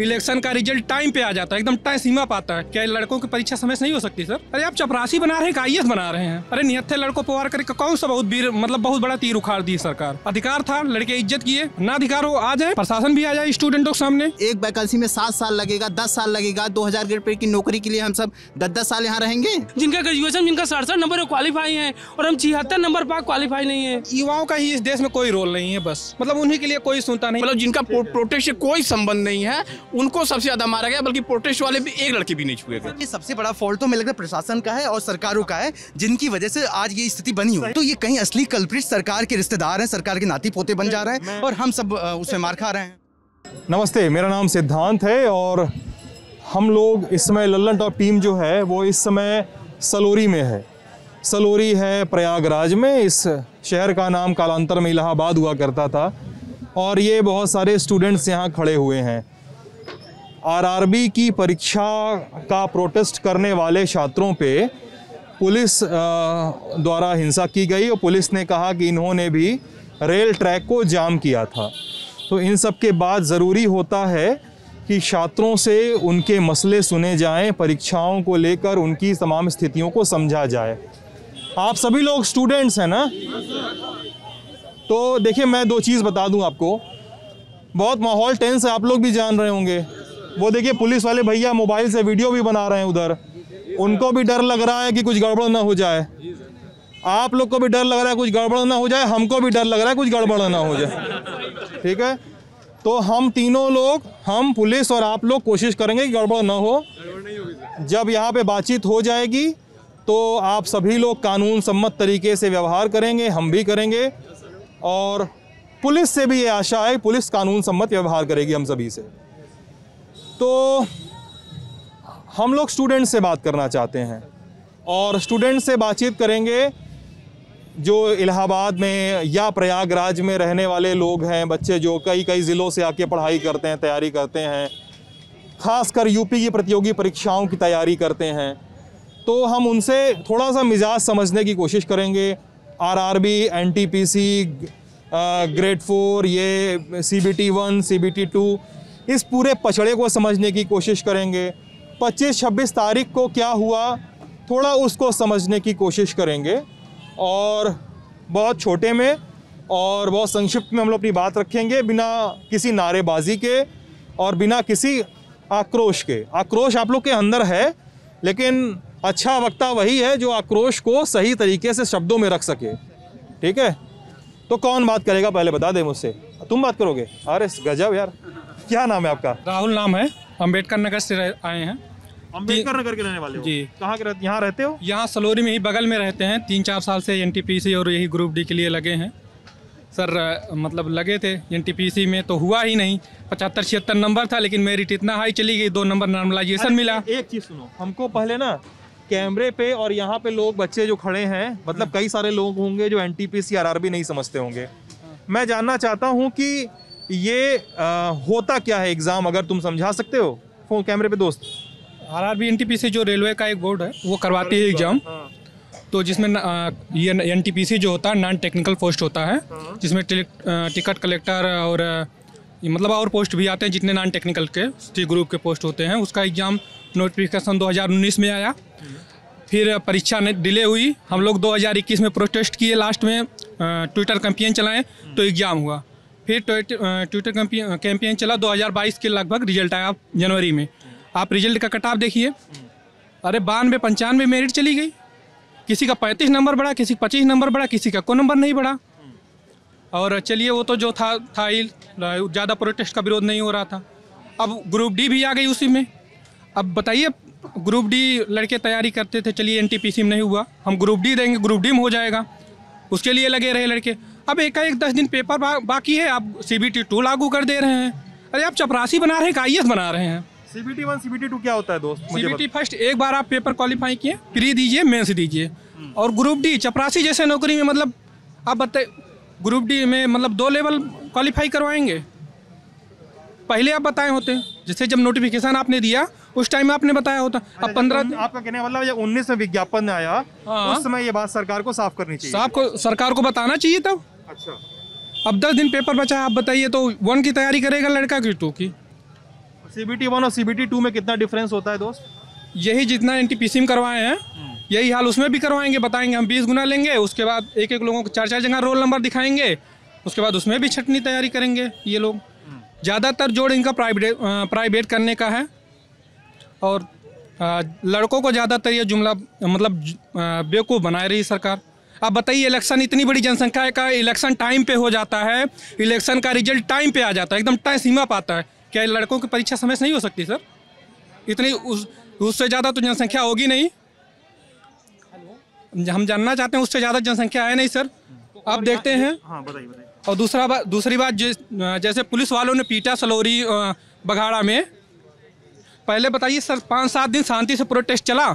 Election का result time पे आ जाता है, एकदम टाइम सीमा पाता है। क्या लड़कों की परीक्षा समय से नहीं हो सकती सर? अरे आप चपरासी बना रहे हैं, आईएएस बना रहे हैं। अरे निहत्थे लड़कों पवार करके कौन सा बहुत वीर, मतलब बहुत बड़ा तीर उखाड़ दी सरकार। अधिकार था, लड़के इज्जत किए ना, अधिकार हो आ जाए, प्रशासन भी आ जाए स्टूडेंटों के सामने। एक वैकेंसी में 7 साल लगेगा, 10 साल लगेगा, 2000 ग्रेड पे की नौकरी के लिए हम सब 10-10 साल यहाँ रहेंगे। जिनका ग्रेजुएशन, जिनका 67 नंबर क्वालिफाई है और हम 76 नंबर पास क्वालिफाई नहीं है। युवाओं का ही इस देश में कोई रोल नहीं है, बस मतलब उन्हीं के लिए कोई सुनता नहीं, मतलब जिनका प्रोटेस्ट से कोई संबंध नहीं है उनको सबसे ज्यादा मारा गया, बल्कि प्रोटेस्ट वाले भी एक लड़के भी नहीं छुए गए। सबसे बड़ा फॉल्ट तो मुझे लगता है प्रशासन का है और सरकारों का है, जिनकी वजह से आज ये स्थिति बनी हुई। तो ये कहीं असली कल्प्रिट सरकार के रिश्तेदार हैं, सरकार के नाती पोते बन जा रहे हैं और हम सब उसमें मार खा रहे हैं। नमस्ते, मेरा नाम सिद्धांत है और हम लोग इस समय लल्लन टॉप टीम जो है वो इस समय सलोरी में है। सलोरी है प्रयागराज में। इस शहर का नाम कालांतर में इलाहाबाद हुआ करता था और ये बहुत सारे स्टूडेंट्स यहाँ खड़े हुए हैं। आरआरबी की परीक्षा का प्रोटेस्ट करने वाले छात्रों पे पुलिस द्वारा हिंसा की गई और पुलिस ने कहा कि इन्होंने भी रेल ट्रैक को जाम किया था। तो इन सब के बाद ज़रूरी होता है कि छात्रों से उनके मसले सुने जाएं, परीक्षाओं को लेकर उनकी तमाम स्थितियों को समझा जाए। आप सभी लोग स्टूडेंट्स हैं ना? तो देखिए, मैं दो चीज़ बता दूं आपको, बहुत माहौल टेंस है, आप लोग भी जान रहे होंगे। वो देखिए पुलिस वाले भैया मोबाइल से वीडियो भी बना रहे हैं उधर, उनको भी डर लग रहा है कि कुछ गड़बड़ ना हो जाए। आप लोग को भी डर लग रहा है कुछ गड़बड़ ना हो जाए, हमको भी डर लग रहा है कुछ गड़बड़ ना हो जाए, ठीक है? तो हम तीनों लोग, हम, पुलिस और आप लोग कोशिश करेंगे कि गड़बड़ ना हो। जब यहाँ पे बातचीत हो जाएगी तो आप सभी लोग कानून सम्मत तरीके से व्यवहार करेंगे, हम भी करेंगे और पुलिस से भी ये आशा है पुलिस कानून सम्मत व्यवहार करेगी हम सभी से। तो हम लोग स्टूडेंट से बात करना चाहते हैं और स्टूडेंट से बातचीत करेंगे जो इलाहाबाद में या प्रयागराज में रहने वाले लोग हैं, बच्चे जो कई ज़िलों से आके पढ़ाई करते हैं, तैयारी करते हैं, खासकर यूपी की प्रतियोगी परीक्षाओं की तैयारी करते हैं। तो हम उनसे थोड़ा सा मिजाज समझने की कोशिश करेंगे। आरआरबी, एनटीपीसी, ग्रेड 4, ये CBT 1, CBT 2, इस पूरे पचड़े को समझने की कोशिश करेंगे। 25-26 तारीख को क्या हुआ थोड़ा उसको समझने की कोशिश करेंगे और बहुत छोटे में और बहुत संक्षिप्त में हम लोग अपनी बात रखेंगे, बिना किसी नारेबाजी के और बिना किसी आक्रोश के। आक्रोश आप लोग के अंदर है, लेकिन अच्छा वक्ता वही है जो आक्रोश को सही तरीके से शब्दों में रख सके, ठीक है? तो कौन बात करेगा पहले बता दे मुझसे। तुम बात करोगे? अरे गजब यार, क्या नाम है आपका? राहुल नाम है, अंबेडकर नगर से आए हैं। अंबेडकर नगर के रहने वाले हो? जी। कहाँ के यहाँ रहते हो? यहाँ सलोरी में ही बगल में रहते हैं। 3-4 साल से NTPC और यही ग्रुप D के लिए लगे हैं सर, मतलब लगे थे। NTPC में तो हुआ ही नहीं, 75-76 नंबर था, लेकिन मेरिट इतना हाई चली गई, 2 नंबर नॉर्मलाइजेशन मिला। एक चीज़ सुनो, हमको पहले ना कैमरे पे और यहाँ पे लोग, बच्चे जो खड़े हैं, मतलब कई सारे लोग होंगे जो NTPC RRB नहीं समझते होंगे। मैं जानना चाहता हूँ कि ये होता क्या है एग्ज़ाम, अगर तुम समझा सकते हो फोन कैमरे पे दोस्त। RRB NTPC जो रेलवे का एक बोर्ड है वो करवाती है एग्ज़ाम। तो जिसमें ये NTPC जो होता है नॉन टेक्निकल पोस्ट होता है, जिसमें टिकट कलेक्टर और मतलब और पोस्ट भी आते हैं जितने नॉन टेक्निकल के सी ग्रुप के पोस्ट होते हैं। उसका एग्ज़ाम नोटिफिकेशन 2019 में आया, फिर परीक्षा डिले हुई, हम लोग 2021 में प्रोटेस्ट किए, लास्ट में ट्विटर कैंपेन चलाएँ तो एग्ज़ाम हुआ। फिर ट्विटर कैंपेन चला, 2022 के लगभग रिजल्ट आया जनवरी में। आप रिजल्ट का कट ऑफ देखिए, अरे 92-95 मेरिट चली गई। किसी का 35 नंबर बढ़ा, किसी का 25 नंबर बढ़ा, किसी का कोई नंबर नहीं बढ़ा। और चलिए वो तो जो था ही, ज़्यादा प्रोटेस्ट का विरोध नहीं हो रहा था। अब ग्रुप D भी आ गई उसी में। अब बताइए, ग्रुप D लड़के तैयारी करते थे, चलिए NTPC में नहीं हुआ, हम ग्रुप D देंगे, ग्रुप D में हो जाएगा, उसके लिए लगे रहे लड़के। अब एकाएक 10 दिन पेपर बाकी है, आप CBT 2 लागू कर दे रहे हैं। अरे आप चपरासी बना रहे हैं, IAS बना रहे हैं। CBT 1, CBT 2 क्या होता है दोस्त? CBT फर्स्ट एक बार आप पेपर क्वालिफाई किए, प्री दीजिए, मेंस दीजिए। और ग्रुप D चपरासी जैसे नौकरी में, मतलब आप बताइए, ग्रुप D में मतलब 2 लेवल क्वालिफाई करवाएंगे। पहले आप बताए होते, जैसे जब नोटिफिकेशन आपने दिया उस टाइम आपने बताया होता। अब 15 आपका कहने वाला 19 में विज्ञापन आया, उस समय ये बात सरकार को साफ करनी चाहिए, सरकार को बताना चाहिए तब। अच्छा, अब 10 दिन पेपर बचा है, आप बताइए, तो 1 की तैयारी करेगा लड़का कि 2 की? CBT 1 और CBT 2 में कितना डिफरेंस होता है दोस्त? यही जितना NTPC में करवाए हैं यही हाल उसमें भी करवाएंगे, बताएंगे हम 20 गुना लेंगे, उसके बाद एक एक लोगों को 4-4 जगह रोल नंबर दिखाएंगे, उसके बाद उसमें भी छटनी तैयारी करेंगे ये लोग। ज़्यादातर जोड़ इनका प्राइवेट करने का है और लड़कों को ज़्यादातर ये जुमला मतलब बेवकूफ़ बनाए रही सरकार। आप बताइए इलेक्शन इतनी बड़ी जनसंख्या का इलेक्शन टाइम पे हो जाता है, इलेक्शन का रिजल्ट टाइम पे आ जाता है, एकदम टाइम सीमा पाता है। क्या लड़कों की परीक्षा समय से नहीं हो सकती सर? इतनी उससे ज़्यादा तो जनसंख्या होगी नहीं, हम जानना चाहते हैं उससे ज़्यादा जनसंख्या है नहीं सर, आप देखते हैं। हाँ बताइए। और दूसरी बात जैसे पुलिस वालों ने पीटा सलोरी बघाड़ा में, पहले बताइए सर 5-7 दिन शांति से प्रोटेस्ट चला,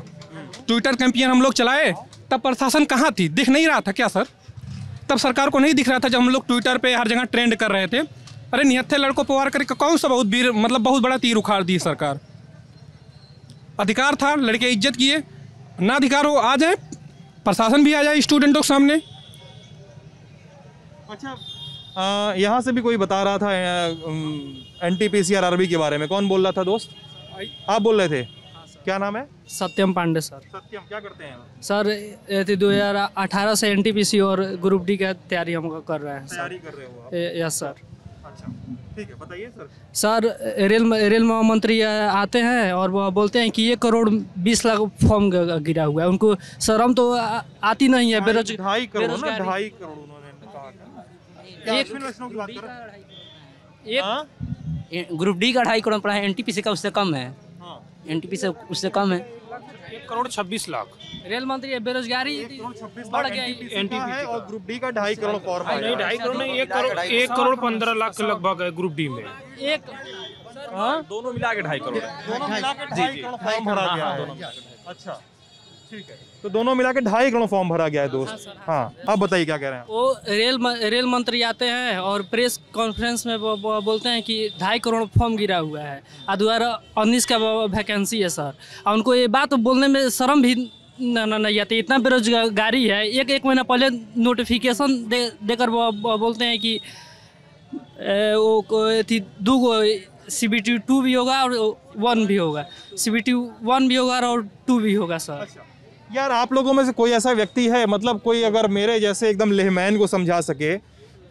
ट्विटर कैंपेन हम लोग चलाए, तब प्रशासन कहाँ थी? दिख नहीं रहा था क्या सर? तब सरकार को नहीं दिख रहा था जब हम लोग ट्विटर पे हर जगह ट्रेंड कर रहे थे? अरे निहत्थे लड़कों पर वार करके कौन सा बहुत वीर मतलब बहुत बड़ा तीर उखाड़ दी सरकार। अधिकार था, लड़के इज्जत किए ना, अधिकार हो आ जाए प्रशासन भी आ जाए स्टूडेंटों के सामने। अच्छा यहाँ से भी कोई बता रहा था NTPC RRB के बारे में, कौन बोल रहा था दोस्त? आप बोल रहे थे, क्या नाम है? सत्यम पांडे सर। सत्यम क्या करते हैं सर? 2018 से NTPC और ग्रुप डी का तैयारी हम कर रहे हैं। तैयारी कर रहे हो आप? Yes sir. अच्छा ठीक है, बताइए सर। सर रेल मंत्री आते हैं और वो बोलते हैं कि 1,20,00,000 फॉर्म गिरा हुआ है, उनको शर्म तो आती नहीं है। ग्रुप डी का 2.5 करोड़ पड़ा है, NTPC का उससे कम है। NTPC उससे कम है। 1,26,00,000 रेल मंत्री बेरोजगारी बढ़ गया है और ग्रुप डी का 2.5 करोड़ फॉर्म है। नहीं 2.5 करोड़ नहीं, 1,15,00,000 के लगभग है ग्रुप डी में। एक दोनों मिला के 2.5 करोड़, दोनों मिला के 2.5 करोड़ फॉर्म भरा गया है। अच्छा ठीक है, तो दोनों मिला के 2.5 करोड़ फॉर्म भरा गया है दोस्त। हाँ आप बताइए क्या कह रहे हैं? वो रेल मंत्री आते हैं और प्रेस कॉन्फ्रेंस में बोलते हैं कि 2.5 करोड़ फॉर्म गिरा हुआ है और 2019 का वैकेंसी है सर, और उनको ये बात बोलने में शर्म भी नहीं आती। इतना बेरोजगारी है, एक महीना पहले नोटिफिकेशन देकर बोलते हैं कि वो 2 CBT 2 भी होगा और 1 भी होगा, CBT 1 भी होगा और 2 भी होगा सर। यार आप लोगों में से कोई ऐसा व्यक्ति है, मतलब कोई अगर मेरे जैसे एकदम लेहमैन को समझा सके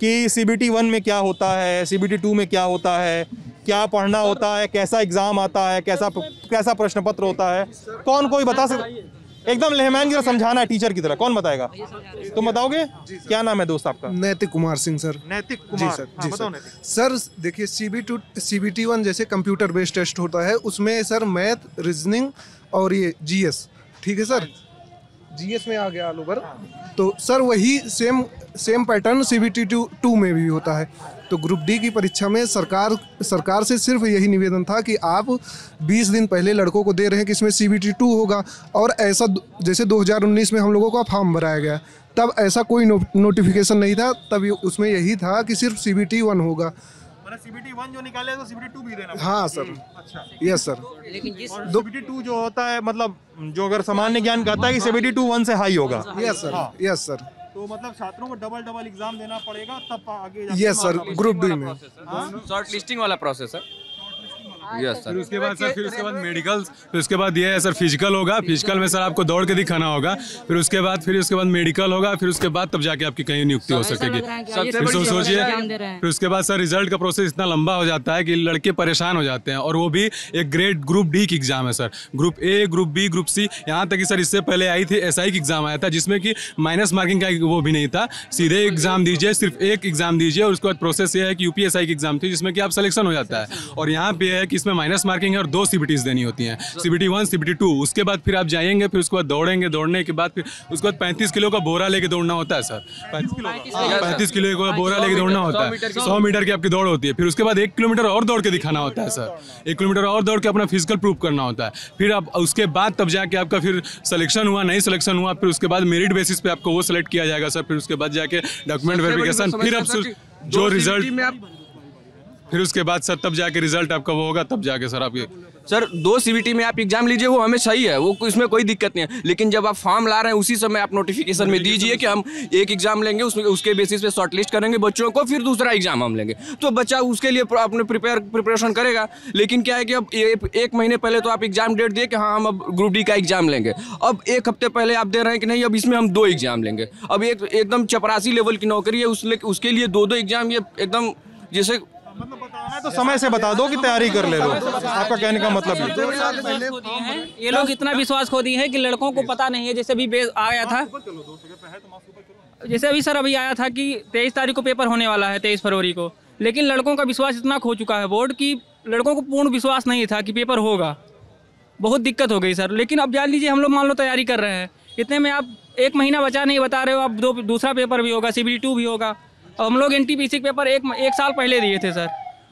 कि CBT 1 में क्या होता है, CBT 2 में क्या होता है, क्या पढ़ना होता है, कैसा एग्ज़ाम आता है, कैसा प्रश्न पत्र होता है, कौन कोई बता सकता? एकदम लेहमैन की तरह समझाना है, टीचर की तरह। कौन बताएगा? तुम बताओगे? क्या नाम है दोस्त आपका? नैतिक Kumar Singh sir. Naitik Kumar ji sir. Sir देखिए CBT 1 जैसे कंप्यूटर बेस्ड टेस्ट होता है, उसमें सर मैथ, रीजनिंग और ये GS, ठीक है सर, GS में आ गया ऑल ओवर। तो सर वही सेम पैटर्न CBT 2 में भी होता है। तो ग्रुप डी की परीक्षा में सरकार से सिर्फ यही निवेदन था कि आप 20 दिन पहले लड़कों को दे रहे हैं कि इसमें CBT 2 होगा, और ऐसा जैसे 2019 में हम लोगों का फॉर्म भराया गया तब ऐसा कोई नोटिफिकेशन नहीं था, तब उसमें यही था कि सिर्फ CBT 1 होगा। CBT 1 जो निकाले तो CBT 2 भी देना। हाँ सर। अच्छा यस सर। लेकिन CBT 2 जो होता है, मतलब जो अगर सामान्य ज्ञान कहता है कि CBT 2 1 से हाई होगा। Yes sir, yes sir. तो मतलब छात्रों को डबल एग्जाम देना पड़ेगा तब आगे। यस सर, ग्रुप डी में शॉर्ट लिस्टिंग वाला प्रोसेस है। Yes sir. फिर उसके बाद मेडिकल, फिर उसके बाद ये है सर फिजिकल होगा, फिजिकल में सर आपको दौड़ के दिखाना होगा, फिर उसके बाद मेडिकल होगा, फिर उसके बाद तब जाके आपकी कहीं नियुक्ति हो सकेगी। सोचिए फिर उसके बाद सर रिजल्ट का प्रोसेस इतना लंबा हो जाता है कि लड़के परेशान हो जाते हैं, और वो भी एक ग्रेड ग्रुप डी की एग्जाम है sir, group A, group B, group C, यहाँ तक कि सर इससे पहले आई थी SI की एग्जाम आया था जिसमें कि माइनस मार्किंग का वो भी नहीं था, सीधे एग्जाम दीजिए, सिर्फ एक एग्जाम दीजिए, और उसके बाद प्रोसेस ये है कि UPSI की एग्जाम थी जिसमें कि आप सिलेक्शन हो जाता है, और यहाँ पे है इसमें माइनस मार्किंग है और 2 CBTs देनी होती हैं, CBT 1, CBT 2। उसके बाद फिर आप जाएंगे, फिर उसके बाद दौड़ेंगे, दौड़ने के बाद फिर उसके बाद 35 किलो का बोरा लेके दौड़ना होता है सर, 35 किलो का बोरा लेके दौड़ना होता है, 100 मीटर की आपकी दौड़ होती है, फिर उसके बाद 1 किलोमीटर और दौड़ के दिखाना होता है सर, 1 किलोमीटर और दौड़ के अपना फिजिकल प्रूफ करना होता है, फिर आप उसके बाद तब जाके आपका फिर सिलेक्शन हुआ, नहीं सिलेक्शन हुआ, फिर उसके बाद मेरिट बेसिस पे आपको वो सिलेक्ट किया जाएगा सर, फिर उसके बाद जाके डॉक्यूमेंट वेरिफिकेशन, फिर आप जो रिजल्ट फिर उसके बाद सर तब जाके रिजल्ट आपका वो होगा, तब जाके सर आपके सर 2 सीबीटी में आप एग्जाम लीजिए, वो हमें सही है, वो इसमें कोई दिक्कत नहीं है। लेकिन जब आप फॉर्म ला रहे हैं उसी समय आप नोटिफिकेशन में दीजिए कि हम एक एग्जाम लेंगे, उसमें उसके बेसिस पे शॉर्टलिस्ट करेंगे बच्चों को, फिर दूसरा एग्जाम हम लेंगे, तो बच्चा उसके लिए अपने प्रिपरेशन करेगा। लेकिन क्या है कि अब एक महीने पहले तो आप एग्जाम डेट दिए कि हाँ हम अब ग्रुप डी का एग्जाम लेंगे, अब एक हफ्ते पहले आप दे रहे हैं कि नहीं अब इसमें हम 2 एग्जाम लेंगे। अब एकदम चपरासी लेवल की नौकरी है, उसके लिए 2-2 एग्जाम, ये एकदम जैसे मतलब बताना तो समय से बता दो कि तैयारी कर ले लो। आपका कहने का मतलब ये लोग इतना विश्वास खो दिए हैं कि लड़कों को पता नहीं है। जैसे अभी आया था, जैसे अभी सर अभी आया था कि 23 तारीख को पेपर होने वाला है, 23 फरवरी को, लेकिन लड़कों का विश्वास इतना खो चुका है बोर्ड की, लड़कों को पूर्ण विश्वास नहीं था कि पेपर होगा। बहुत दिक्कत हो गई सर। लेकिन अब जान लीजिए हम लोग मान लो तैयारी कर रहे हैं, इतने में आप एक महीना बचा नहीं बता रहे हो, आप दूसरा पेपर भी होगा, CBT 2 भी होगा। हम लोग NTPC के पेपर एक साल पहले दिए थे सर,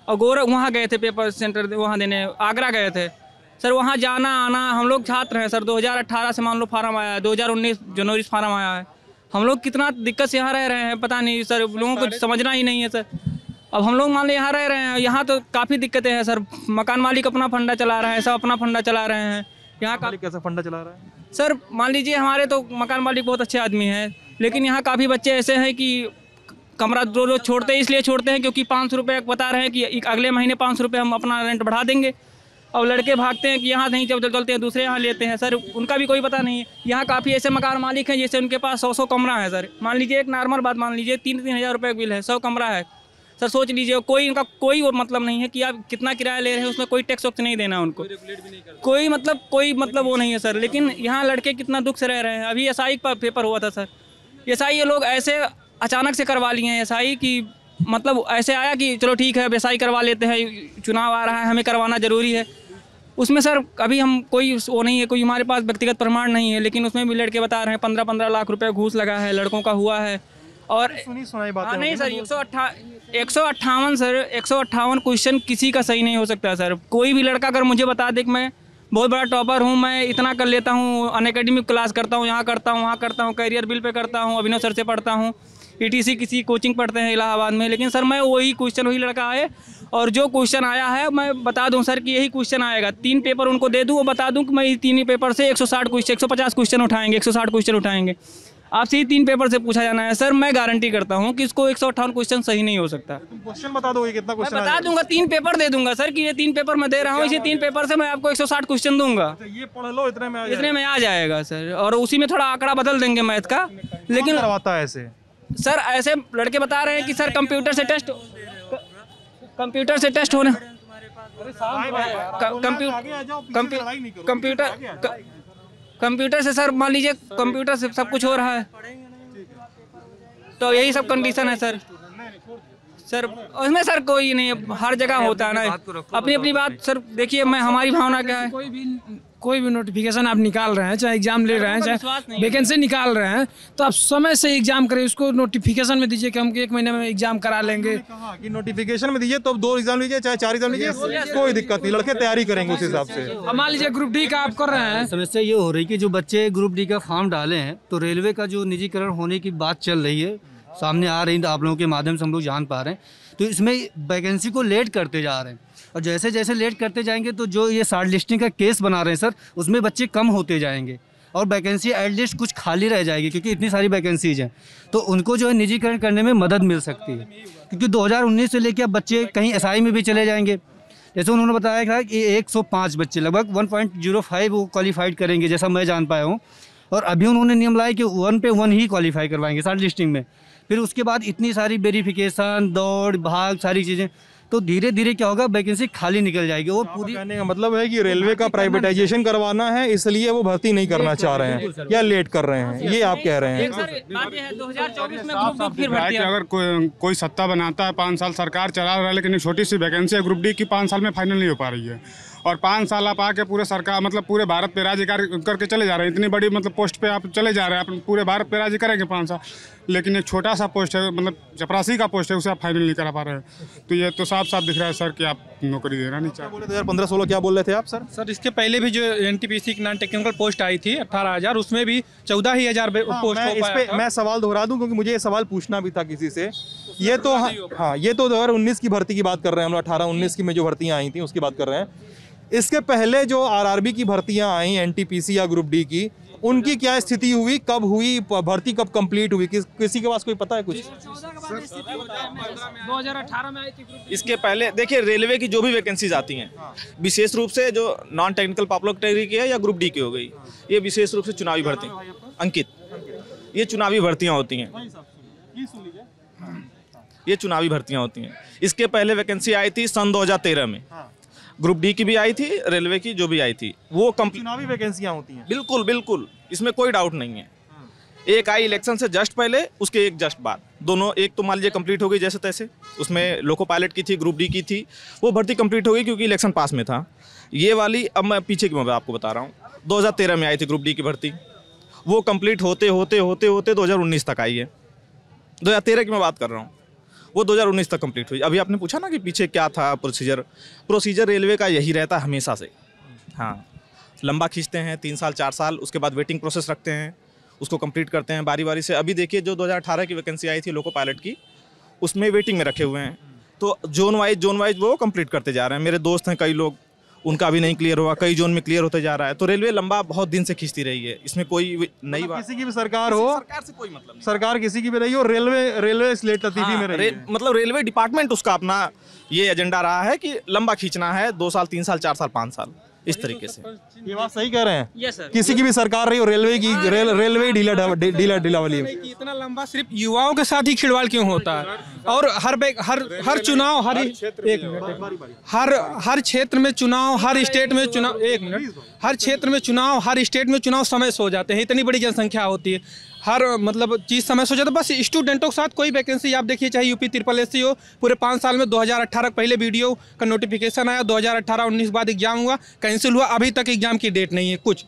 और गोरख वहाँ गए थे पेपर सेंटर वहाँ देने, आगरा गए थे सर। वहाँ जाना आना, हम लोग छात्र हैं सर, 2018 से मान लो फार्म आया है, 2019 जनवरी से फार्म आया है, हम लोग कितना दिक्कत से यहाँ रह रहे हैं पता नहीं सर, लोगों को समझना ही नहीं है सर। अब हम लोग मान लो यहाँ रह रहे हैं, यहाँ तो काफ़ी दिक्कतें हैं सर, मकान मालिक अपना फंडा चला रहे हैं, सब अपना फंडा चला रहे हैं। यहाँ का कैसा फंडा चला रहा है सर, मान लीजिए हमारे तो मकान मालिक बहुत अच्छे आदमी हैं, लेकिन यहाँ काफ़ी बच्चे ऐसे हैं कि कमरा रोज छोड़ते हैं, इसलिए छोड़ते हैं क्योंकि 500 रुपये बता रहे हैं कि अगले महीने 500 रुपये हम अपना रेंट बढ़ा देंगे, और लड़के भागते हैं कि यहाँ नहीं जब चलते हैं दूसरे यहाँ लेते हैं सर, उनका भी कोई पता नहीं है। यहाँ काफ़ी ऐसे मकान मालिक हैं जैसे उनके पास 100-100 कमरा है सर, मान लीजिए एक नॉर्मल बात मान लीजिए 3-3 हज़ार रुपये बिल है, 100 कमरा है सर, सोच लीजिए कोई उनका कोई मतलब नहीं है कि आप कितना किराया ले रहे हैं, उसमें कोई टैक्स वैक्स नहीं देना उनको, कोई मतलब वो नहीं है सर। लेकिन यहाँ लड़के कितना दुख से रह रहे हैं। अभी SI का पेपर हुआ था सर, SI ये लोग ऐसे अचानक से करवा लिए हैं, SI कि मतलब ऐसे आया कि चलो ठीक है अब SI करवा लेते हैं, चुनाव आ रहा है हमें करवाना ज़रूरी है। उसमें सर अभी हम कोई वो नहीं है, कोई हमारे पास व्यक्तिगत प्रमाण नहीं है, लेकिन उसमें भी लड़के बता रहे हैं 15-15 लाख रुपए घूस लगा है लड़कों का हुआ है। और नहीं सर 158 सर 158 क्वेश्चन किसी का सही नहीं हो सकता सर। कोई भी लड़का अगर मुझे बता दे कि मैं बहुत बड़ा टॉपर हूँ, मैं इतना कर लेता हूँ, अनएकेडमिक क्लास करता हूँ, यहाँ करता हूँ वहाँ करता हूँ, कैरियर बिल पे करता हूँ, अभिनव सर से पढ़ता हूँ, ETC किसी कोचिंग पढ़ते हैं इलाहाबाद में, लेकिन सर मैं वही लड़का आए और जो क्वेश्चन आया है मैं बता दूं सर कि यही क्वेश्चन आएगा, 3 पेपर उनको दे दूं और बता दूं कि मैं इस 3 ही पेपर से 150 क्वेश्चन उठाएंगे, 160 क्वेश्चन उठाएंगे, आपसे ही 3 पेपर से पूछा जाना है सर। मैं गारंटी करता हूँ कि इसको 158 क्वेश्चन सही नहीं हो सकता। क्वेश्चन बता दोगे कितना क्वेश्चन? बता दूंगा, 3 पेपर दे दूंगा सर कि ये 3 पेपर मैं दे रहा हूँ, इसी 3 पेपर से मैं आपको 160 क्वेश्चन दूंगा, ये पढ़ लो, इतने में आ जाएगा सर। और उसी में थोड़ा आंकड़ा बदल देंगे मैथ का, लेकिन करवाता है ऐसे सर, ऐसे लड़के बता रहे हैं कि सर कंप्यूटर से टेस्ट होने, कंप्यूटर से सर मान लीजिए कंप्यूटर से सब कुछ हो रहा है, तो यही सब कंडीशन है सर। सर उसमें सर कोई नहीं, हर जगह होता है ना, अपनी अपनी बात सर। देखिए मैं हमारी भावना क्या है, कोई भी नोटिफिकेशन आप निकाल रहे हैं, चाहे एग्जाम ले रहे हैं, चाहे वैकेंसी निकाल रहे हैं, तो आप समय से एग्जाम करें, उसको नोटिफिकेशन में दीजिए कि हम 1 महीने में एग्जाम करा लेंगे। कि नोटिफिकेशन में दीजिए तो आप 2 एग्जाम लीजिए चाहे 4 एग्जाम लीजिए, कोई दिक्कत नहीं, लड़के तैयारी करेंगे उस हिसाब से। अब मान लीजिए ग्रुप डी का आप कर रहे हैं, समस्या ये हो रही कि जो बच्चे ग्रुप डी का फॉर्म डाले हैं तो रेलवे का जो निजीकरण होने की बात चल रही है, सामने आ रही है, आप लोगों के माध्यम से हम लोग जान पा रहे हैं, तो इसमें वैकेंसी को लेट करते जा रहे हैं, और जैसे जैसे लेट करते जाएंगे तो जो ये शॉर्टलिस्टिंग का केस बना रहे हैं सर, उसमें बच्चे कम होते जाएंगे और वैकेंसी एटलीस्ट कुछ खाली रह जाएगी, क्योंकि इतनी सारी वैकेंसीज हैं, तो उनको जो है निजीकरण करने में मदद मिल सकती है। क्योंकि 2019 से लेकर अब बच्चे कहीं SI में भी चले जाएंगे, जैसे उन्होंने बताया था कि 105 बच्चे लगभग 1.05 वो क्वालिफाइड करेंगे, जैसा मैं जान पाया हूँ, और अभी उन्होंने नियम लाया कि 1 पे 1 ही क्वालिफाई करवाएंगे शॉर्टलिस्टिंग में, फिर उसके बाद इतनी सारी वेरिफिकेशन, दौड़ भाग, सारी चीज़ें, तो धीरे धीरे क्या होगा वैकेंसी खाली निकल जाएगी। वो पूरी कहने का मतलब है कि रेलवे का प्राइवेटाइजेशन करवाना है, इसलिए वो भर्ती नहीं करना चाह रहे हैं या लेट कर रहे हैं, ये आप कह रहे हैं। सर 2024 में अगर कोई सत्ता बनाता है, 5 साल सरकार चला रहा है, लेकिन छोटी सी वैकेंसी है ग्रुप डी की, 5 साल में फाइनल नहीं हो पा रही है, और 5 साल आप आके पूरे सरकार मतलब पूरे भारत पे राज्य करके चले जा रहे हैं, इतनी बड़ी मतलब पोस्ट पे आप चले जा रहे हैं, आप पूरे भारत पे राज्य करेंगे 5 साल, लेकिन एक छोटा सा पोस्ट है, मतलब चपरासी का पोस्ट है, उसे आप फाइनल नहीं करा पा रहे हैं, तो ये तो साफ साफ दिख रहा है सर कि आप नौकरी देना नहीं चाहते। 2015-16 क्या बोल रहे थे आप सर? सर इसके पहले भी जो NTPC की नॉन टेक्निकल पोस्ट आई थी 18,000, उसमें भी 14,000 पोस्ट। मैं सवाल दोहरा दूँ क्योंकि मुझे ये सवाल पूछना भी था किसी से, ये तो हाँ ये तो 2019 की भर्ती की बात कर रहे हैं हम लोग, 18-19 की में जो भर्तियाँ आई थी उसकी बात कर रहे हैं। इसके पहले जो आरआरबी की भर्तियाँ आई एनटीपीसी या ग्रुप डी की, उनकी क्या स्थिति हुई, कब हुई भर्ती, कब कंप्लीट हुई, किसी के पास कोई पता है कुछ? 2018 में आई थी। इसके पहले देखिए रेलवे की जो भी वैकेंसीज आती हैं विशेष रूप से जो नॉन टेक्निकल पॉपुलर कैटेगरी की है या ग्रुप डी की हो गई, ये विशेष रूप से चुनावी भर्ती, अंकित, ये चुनावी भर्तियाँ होती हैं, ये चुनावी भर्तियाँ होती हैं। इसके पहले वैकेंसी आई थी सन 2013 में, ग्रुप डी की भी आई थी, रेलवे की जो भी आई थी, वो चुनावी वैकेंसियां होती हैं। बिल्कुल बिल्कुल, इसमें कोई डाउट नहीं है। एक आई इलेक्शन से जस्ट पहले, उसके एक जस्ट बाद, दोनों एक तो मान लीजिए कंप्लीट हो गई जैसे तैसे, उसमें लोको पायलट की थी, ग्रुप डी की थी, वो भर्ती कंप्लीट हो गई क्योंकि इलेक्शन पास में था। ये वाली अब मैं पीछे की मैं आपको बता रहा हूँ, 2013 में आई थी ग्रुप डी की भर्ती, वो कंप्लीट होते होते होते होते 2019 तक आई है। 2013 की मैं बात कर रहा हूँ, वो 2019 तक कंप्लीट हुई। अभी आपने पूछा ना कि पीछे क्या था प्रोसीजर, प्रोसीजर रेलवे का यही रहता हमेशा से, हाँ, लंबा खींचते हैं 3 साल 4 साल, उसके बाद वेटिंग प्रोसेस रखते हैं, उसको कंप्लीट करते हैं बारी बारी से। अभी देखिए जो 2018 की वैकेंसी आई थी लोको पायलट की, उसमें वेटिंग में रखे हुए हैं, तो जोन वाइज वो कंप्लीट करते जा रहे हैं। मेरे दोस्त हैं कई लोग, उनका भी नहीं क्लियर हुआ, कई जोन में क्लियर होते जा रहा है, तो रेलवे लंबा बहुत दिन से खींचती रही है, इसमें कोई नई बात। किसी की भी सरकार हो, सरकार से कोई मतलब नहीं, सरकार किसी की भी रही हो, रेलवे इस लेट लतीफी में रही है। मतलब रेलवे डिपार्टमेंट उसका अपना ये एजेंडा रहा है कि लंबा खींचना है, 2 साल 3 साल 4 साल 5 साल इस तरीके से। ये बात सही कह रहे हैं, यस सर। किसी की भी सरकार रही हो, रेलवे की रेलवे ढीला वाली है। इतना लंबा सिर्फ युवाओं के साथ ही खिलवाड़ क्यों होता है? और हर चुनाव, हर क्षेत्र में चुनाव, हर स्टेट में चुनाव, एक मिनट, हर क्षेत्र में चुनाव, हर स्टेट में चुनाव समय से हो जाते हैं। इतनी बड़ी जनसंख्या होती है, हर मतलब चीज़ समय सोचा था। बस स्टूडेंटों के साथ कोई वैकेंसी आप देखिए, चाहे UP SSS हो, पूरे 5 साल में 2018 पहले वीडियो का नोटिफिकेशन आया, 2018-19 बाद एग्जाम हुआ, कैंसिल हुआ, अभी तक एग्जाम की डेट नहीं है कुछ।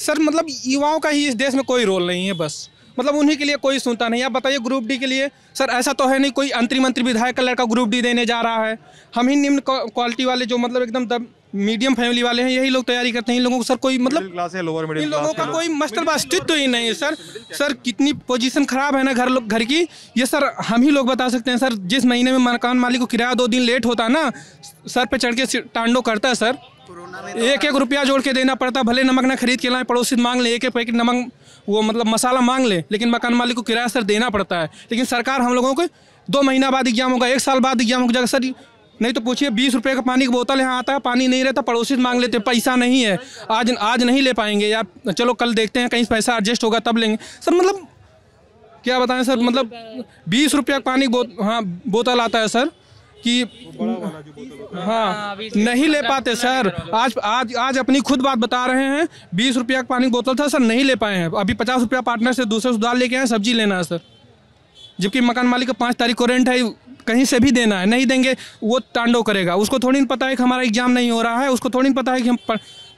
सर मतलब युवाओं का ही इस देश में कोई रोल नहीं है, बस मतलब उन्हीं के लिए कोई सुनता नहीं। आप बताइए ग्रुप डी के लिए सर ऐसा तो है नहीं कोई अंतरिम मंत्री विधायक का लड़का ग्रुप डी देने जा रहा है, हम ही निम्न क्वालिटी वाले जो मतलब एकदम मीडियम फैमिली वाले हैं, यही लोग तैयारी करते हैं। इन लोगों को सर कोई मतलब क्लास है, लोअर मिडिल, इन लोगों का कोई मतलब अस्तित्व ही नहीं है सर। सर कितनी पोजीशन खराब है ना घर की, ये सर हम ही लोग बता सकते हैं। सर जिस महीने में मकान मालिक को किराया 2 दिन लेट होता है ना, सर पे चढ़ के टांडो करता है सर, एक रुपया जोड़ के देना पड़ता, भले नमक ना खरीद के लाए, पड़ोसी मांग ले, एक पैकेट नमक वो मतलब मसाला मांग ले, लेकिन मकान मालिक को किराया सर देना पड़ता है। लेकिन सरकार हम लोगों को 2 महीना बाद एग्जाम होगा, 1 साल बाद एग्जाम होगा सर, नहीं तो पूछिए 20 रुपये का पानी की बोतल यहाँ आता है, पानी नहीं रहता, पड़ोसी मांग लेते, पैसा नहीं है, आज नहीं ले पाएंगे यार, चलो कल देखते हैं, कहीं पैसा एडजस्ट होगा तब लेंगे। सर मतलब क्या बताएं सर, मतलब 20 रुपये का पानी बोतल आता है सर, कि हाँ नहीं ले पाते सर। आज अपनी खुद बात बता रहे हैं, 20 रुपये का पानी की बोतल था सर, नहीं ले पाए हैं, अभी 50 रुपया पार्टनर से दूसरे सुधार लेके आए, सब्जी लेना है सर, जबकि मकान मालिक का 5 तारीख को रेंट है, कहीं से भी देना है, नहीं देंगे वो तांडव करेगा। उसको थोड़ी नहीं पता है कि हमारा एग्जाम नहीं हो रहा है, उसको थोड़ी नहीं पता है कि हम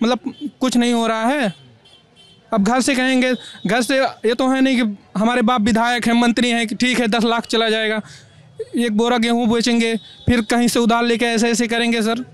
मतलब कुछ नहीं हो रहा है। अब घर से कहेंगे, घर से ये तो है नहीं कि हमारे बाप विधायक हैं, मंत्री हैं, कि ठीक है 10 लाख चला जाएगा, एक बोरा गेहूँ बेचेंगे, फिर कहीं से उधार लेके ऐसे ऐसे करेंगे। सर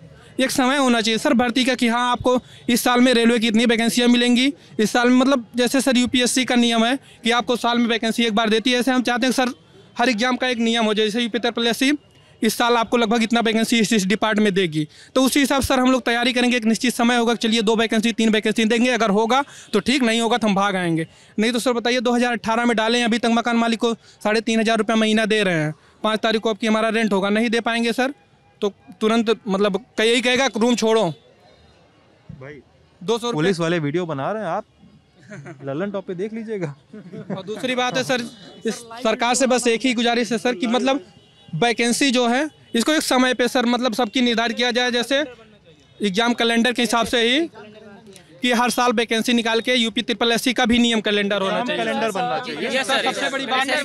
एक समय होना चाहिए सर भर्ती का कि हाँ आपको इस साल में रेलवे की इतनी वैकेंसियाँ मिलेंगी, इस साल में मतलब जैसे सर UPSC का नियम है कि आपको साल में वैकेंसी एक बार देती है, ऐसे हम चाहते हैं सर हर एग्जाम का एक नियम हो जाए, जैसे UPSC इस साल आपको लगभग इतना वैकेंसी इस डिपार्टमेंट में देगी, तो उसी हिसाब से सर हम लोग तैयारी करेंगे। एक निश्चित समय होगा, चलिए 2 वैकेंसी 3 वैकेंसी देंगे, अगर होगा तो ठीक, नहीं होगा तो हम भाग आएंगे। नहीं तो सर बताइए 2018 में डालें, अभी तक मकान मालिक को 3,500 रुपये महीना दे रहे हैं, 5 तारीख को आपकी हमारा रेंट होगा, नहीं दे पाएंगे सर तो तुरंत मतलब यही कहेगा रूम छोड़ो भाई, 200 पुलिस वाले वीडियो बना रहे हैं आप, ललन टॉप पे देख लीजिएगा। और दूसरी बात है सर, इस सरकार से बस एक ही गुजारिश है सर कि मतलब वैकेंसी जो है इसको एक समय पे सर मतलब सबकी निर्धारित किया जाए, जैसे एग्जाम कैलेंडर के हिसाब से ही कि हर साल वैकेंसी निकाल के UP SSS का भी नियम कैलेंडर होना चाहिए, कैलेंडर बनना चाहिए। सबसे बड़ी बात है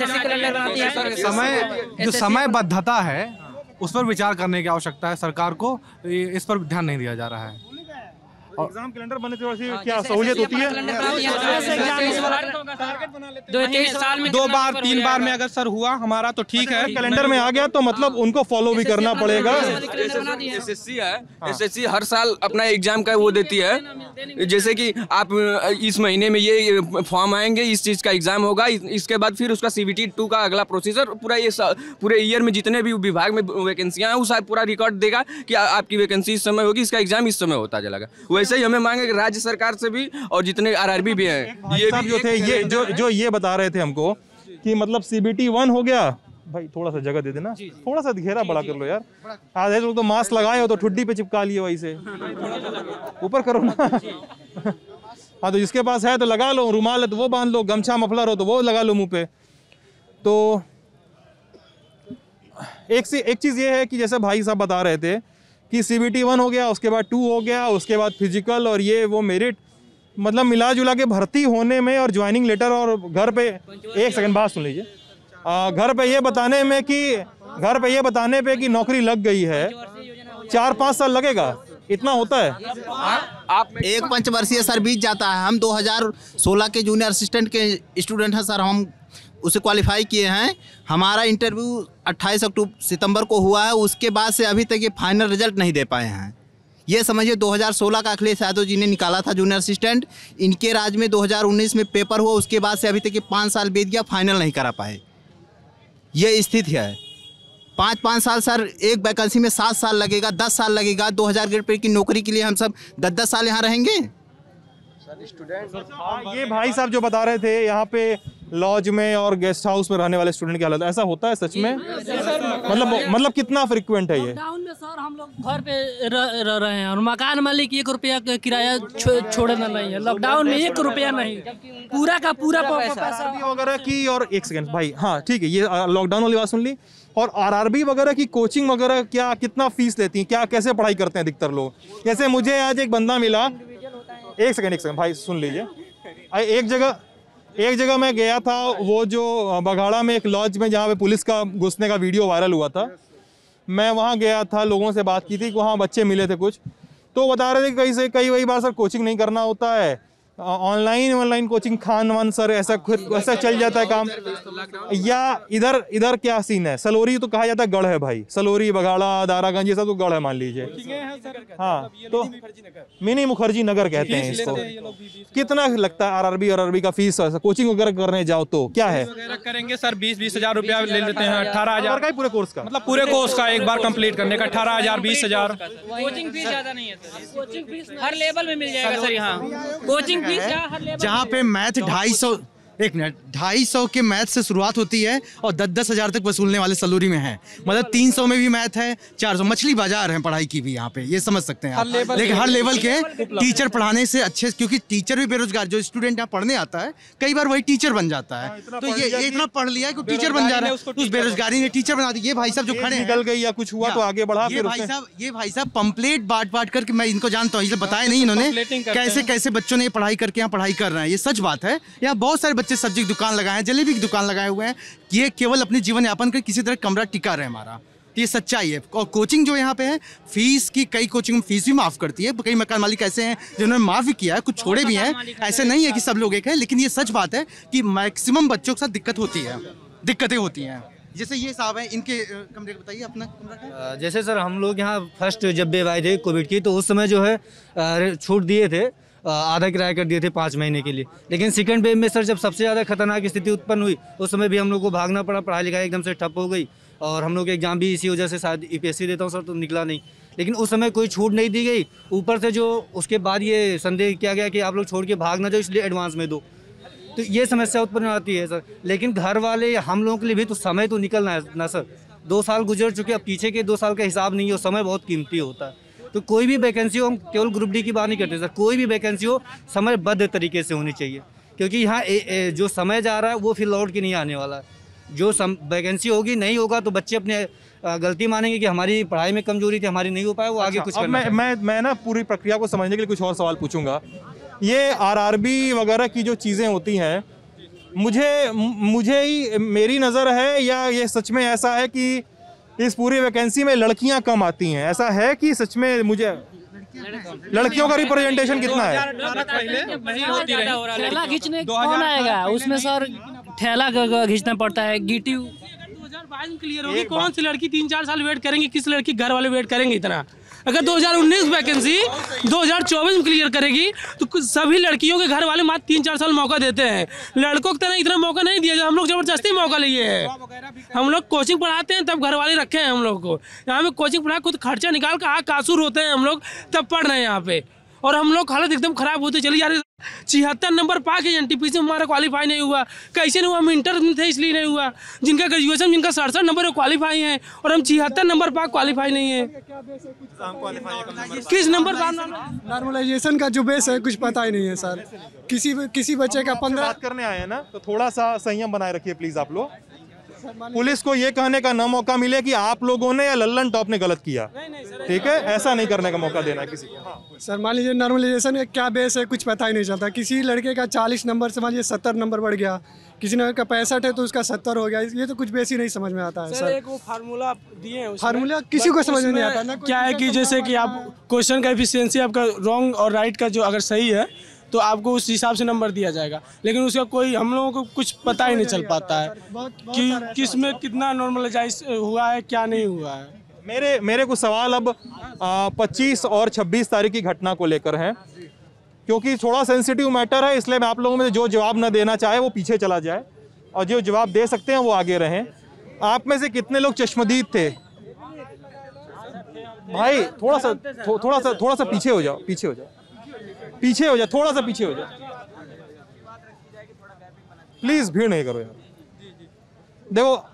समय, जो समयबद्धता है उस पर विचार करने की आवश्यकता है, सरकार को इस पर ध्यान नहीं दिया जा रहा है। एग्जाम कैलेंडर बनने से क्या सहूलियत होती है? 2 बार 3 बार में अगर सर हुआ हमारा तो ठीक है, कैलेंडर में आ गया तो मतलब उनको फॉलो भी करना पड़ेगा। एसएससी है, एसएससी हर साल अपना एग्जाम का वो देती है, जैसे कि आप इस महीने में ये फॉर्म आएंगे, इस चीज का एग्जाम होगा, इसके बाद फिर उसका CBT 2 का अगला प्रोसीजर पूरा ये पूरे ईयर में जितने भी विभाग में वैकेंसियां हैं उस पूरा रिकॉर्ड देगा कि आपकी वैकेंसी इस समय होगी, इसका एग्जाम इस समय होता चलेगा। वैसे ही हमें मांगे कि राज्य सरकार से भी और जितने RRB भी हैं। ये भी जो थे ये जो ये बता रहे थे हमको कि मतलब CBT 1 हो गया, भाई थोड़ा सा जगह दे देना, थोड़ा सा घेरा बड़ा कर लो यार, आधे लोग तो मास्क लगाए हो तो ठुड्डी पे चिपका लिए वही से ऊपर करो ना। हाँ तो जिसके पास है तो लगा लो, रुमाल है तो वो बांध लो, गमछा मफलर हो तो वो लगा लो मुंह पे। तो एक चीज़ ये है कि जैसे भाई साहब बता रहे थे कि CBT 1 हो गया, उसके बाद 2 हो गया, उसके बाद फिजिकल और ये वो मेरिट, मतलब मिला जुला के भर्ती होने में और ज्वाइनिंग लेटर और घर पे, एक सेकंड बात सुन लीजिए, घर पे ये बताने में कि नौकरी लग गई है, 4-5 साल लगेगा, इतना होता है। आप एक 5 वर्षीय सर बीत जाता है। हम 2016 के जूनियर असिस्टेंट के स्टूडेंट हैं सर, हम उसे क्वालिफाई किए हैं। हमारा इंटरव्यू 28 सितंबर को हुआ है, उसके बाद से अभी तक ये फाइनल रिजल्ट नहीं दे पाए हैं। ये समझिए 2016 का अखिलेश यादव जी ने निकाला था जूनियर असिस्टेंट, इनके राज में 2019 में पेपर हुआ, उसके बाद से अभी तक ये 5 साल बीत गया, फाइनल नहीं करा पाए। ये स्थिति है। 5-5 साल सर, एक वैकेंसी में 7 साल लगेगा, 10 साल लगेगा। 2000 ग्रेड पे की नौकरी के लिए हम सब 10-10 साल यहाँ रहेंगे सर स्टूडेंट। ये भाई साहब जो बता रहे थे यहाँ पे लॉज में और गेस्ट हाउस में रहने वाले स्टूडेंट की हालत ऐसा होता है सच में? मतलब कितना फ्रिक्वेंट है ये? डाउन में सर हम लोग घर पे रह रहे हैं और मकान मालिक 1 रुपया किराया छोड़ना नहीं है। लॉकडाउन में 1 रुपया नहीं, पूरा का पूरा पैसा वगैरह की। और एक सेकंड भाई, हाँ ठीक है, ये लॉकडाउन वाली बात सुन ली। और RRB वगैरह की कोचिंग वगैरह क्या कितना फीस लेती है, क्या कैसे पढ़ाई करते हैं अधिकतर लोग? जैसे मुझे आज एक बंदा मिला, एक सेकंड भाई सुन लीजिए, एक जगह मैं गया था, वो जो बघाड़ा में एक लॉज में जहाँ पे पुलिस का घुसने का वीडियो वायरल हुआ था, मैं वहाँ गया था, लोगों से बात की थी, वहाँ बच्चे मिले थे कुछ, तो बता रहे थे कई वही बार सर कोचिंग नहीं करना होता है, ऑनलाइन कोचिंग खान सर ऐसा चल जाता है काम। या इधर क्या सीन है? सलोरी तो कहा जाता है गढ़ है भाई, सलोरी बघाड़ा दारागंज ये सब तो गढ़ है मान लीजिए। हाँ तो मिनी मुखर्जी नगर कहते हैं इसको। कितना लगता है RRB का फीस कोचिंग वगैरह करने जाओ तो? क्या है करेंगे सर 20-20 हज़ार रुपया ले लेते हैं, 18,000 का पूरे कोर्स का, मतलब पूरे कोर्स का एक बार कंप्लीट करने का 18,000 20,000। कोचिंग फीस ज्यादा नहीं है सर, कोचिंग फीस हर लेवल में मिल जाएगा सर। यहाँ कोचिंग जहाँ पे मैथ 250, एक मिनट, 250 के मैथ से शुरुआत होती है और 10-10 हज़ार तक वसूलने वाले सलूरी में हैं। मतलब 300 में भी मैथ है, 400। मछली बाजार है पढ़ाई की भी यहाँ पे, ये समझ सकते हैं आप। लेकिन हर लेवल के टीचर पढ़ाने से अच्छे, क्योंकि टीचर भी बेरोजगार, जो स्टूडेंट यहाँ पढ़ने आता है कई बार वही टीचर बन जाता है। तो ये इतना पढ़ लिया है कि टीचर बन जा रहा है, उस बेरोजगारी ने टीचर बना दी। ये भाई साहब जो खड़े निकल गई या कुछ हुआ तो आगे बढ़ा, ये भाई साहब पम्पलेट बांट करके, मैं इनको जानता हूँ, बताया नहीं इन्होंने कैसे कैसे बच्चों ने पढ़ाई करके यहाँ पढ़ाई कर रहे हैं। ये सच बात है, यहाँ बहुत सारे बच्चे सब्जी की दुकान लगाए हैं, जलेबी की दुकान लगाए हुए हैं, ये केवल अपने जीवन यापन कर किसी तरह कमरा टिका रहे हमारा। तो ये सच्चाई है। और कोचिंग जो यहाँ पे है, फीस की कई कोचिंग में फीस भी माफ़ करती है, कई मकान मालिक ऐसे हैं जिन्होंने माफ़ भी किया है, कुछ छोड़े भी हैं, ऐसे नहीं है कि सब लोग एक है। लेकिन ये सच बात है कि मैक्सिमम बच्चों के साथ दिक्कतें होती हैं। जैसे ये साहब हैं, इनके कमरे बताइए अपना कमरा। जैसे सर हम लोग यहाँ फर्स्ट जब भी आए थे कोविड की, तो उस समय जो है छूट दिए थे, आधा किराया कर दिए थे 5 महीने के लिए। लेकिन सेकंड वेव में सर जब सबसे ज़्यादा खतरनाक स्थिति उत्पन्न हुई, उस समय भी हम लोग को भागना पड़ा, पढ़ाई लिखाई एकदम से ठप हो गई और हम लोग एग्जाम भी इसी वजह से, शायद UPSC देता हूँ सर तो निकला नहीं, लेकिन उस समय कोई छूट नहीं दी गई। ऊपर से जो उसके बाद ये संदेश किया गया कि आप लोग छोड़ के भाग ना जाओ, इसलिए एडवांस में दो, तो ये समस्या उत्पन्न आती है सर। लेकिन घर वाले हम लोगों के लिए भी तो समय तो निकलना है ना सर, 2 साल गुजर चुके, अब पीछे के 2 साल का हिसाब नहीं है, समय बहुत कीमती होता है। तो कोई भी वैकेंसी हो, हम केवल ग्रुप डी की बात नहीं करते सर, कोई भी वैकेंसी हो समयबद्ध तरीके से होनी चाहिए, क्योंकि यहाँ जो समय जा रहा है वो फिर लौट के नहीं आने वाला है। जो वैकेंसी होगी, नहीं होगा तो बच्चे अपने गलती मानेंगे कि हमारी पढ़ाई में कमजोरी थी, हमारी नहीं हो पाया, वो आगे कुछ करना। मैं ना पूरी प्रक्रिया को समझने के लिए कुछ और सवाल पूछूंगा। ये RRB वगैरह की जो चीज़ें होती हैं, मुझे ही मेरी नज़र है या ये सच में ऐसा है कि इस पूरी वैकेंसी में लड़कियां कम आती हैं? ऐसा है कि सच में मुझे लड़कियों का रिप्रेजेंटेशन कितना है? ठेला खींचने कौन आएगा उसमें सर, ठेला खींचना पड़ता है, गिटी क्लियर होगी। कौन सी लड़की 3-4 साल वेट करेंगी, किस लड़की घर वाले वेट करेंगे इतना? अगर 2019 वैकेंसी 2024 में क्लियर करेगी तो सभी लड़कियों के घर वाले मात्र 3-4 साल मौका देते हैं। लड़कों को इतना मौका नहीं दिया, हम लोग जबरदस्ती मौका लिए हैं। हम लोग कोचिंग पढ़ाते हैं तब घर वाले रखे हैं हम लोग को, यहाँ पे कोचिंग पढ़ा खुद खर्चा निकाल कर आकासूर होते हैं हम लोग, तब पढ़ रहे हैं यहाँ पे। और हम लोग हालत एकदम खराब होती चली जा रही। 76 नंबर पा के NTPC में हमारा क्वालिफाई नहीं हुआ। कैसे नहीं हुआ? हम इंटर में थे इसलिए नहीं हुआ। जिनका ग्रेजुएशन, जिनका 67 नंबर क्वालिफाई है और हम 76 नंबर पा क्वालिफाई नहीं है। किस नंबर पा? नॉर्मलाइजेशन का जो बेस है कुछ पता ही नहीं है सर। किसी बच्चे का 15 बात करने आए हैं ना, तो थोड़ा सा संयम बनाए रखिए प्लीज। आप लोग पुलिस को ये कहने का ना मौका मिले कि आप लोगों ने या लल्लन टॉप ने गलत किया, ठीक है? ऐसा नहीं करने का मौका देना किसी को। हाँ। सर मान लीजिए नॉर्मलाइजेशन का क्या बेस है कुछ पता ही नहीं चलता। किसी लड़के का 40 नंबर से मान लीजिए 70 नंबर बढ़ गया, किसी ने का 65 है तो उसका 70 हो गया। ये तो कुछ बेस ही नहीं समझ में आता है सर। एक वो फार्मूला दिए हैं, फार्मूला किसी को समझ में नहीं आता ना। क्या है कि जैसे कि आप क्वेश्चन का एफिशिएंसी आपका रॉन्ग और राइट का जो अगर सही है तो आपको उस हिसाब से नंबर दिया जाएगा, लेकिन उसका कोई हम लोगों को कुछ पता ही नहीं चल पाता है कि किस में कितना नॉर्मलाइज हुआ है क्या नहीं हुआ है। मेरे को सवाल अब 25 और 26 तारीख की घटना को लेकर है, क्योंकि थोड़ा सेंसिटिव मैटर है, इसलिए मैं आप लोगों में जो जवाब ना देना चाहे वो पीछे चला जाए और जो जवाब दे सकते हैं वो आगे रहें। आप में से कितने लोग चश्मदीद थे? भाई थोड़ा सा पीछे हो जाओ, थोड़ा सा पीछे हो जाओ प्लीज, भीड़ नहीं करो यार। देखो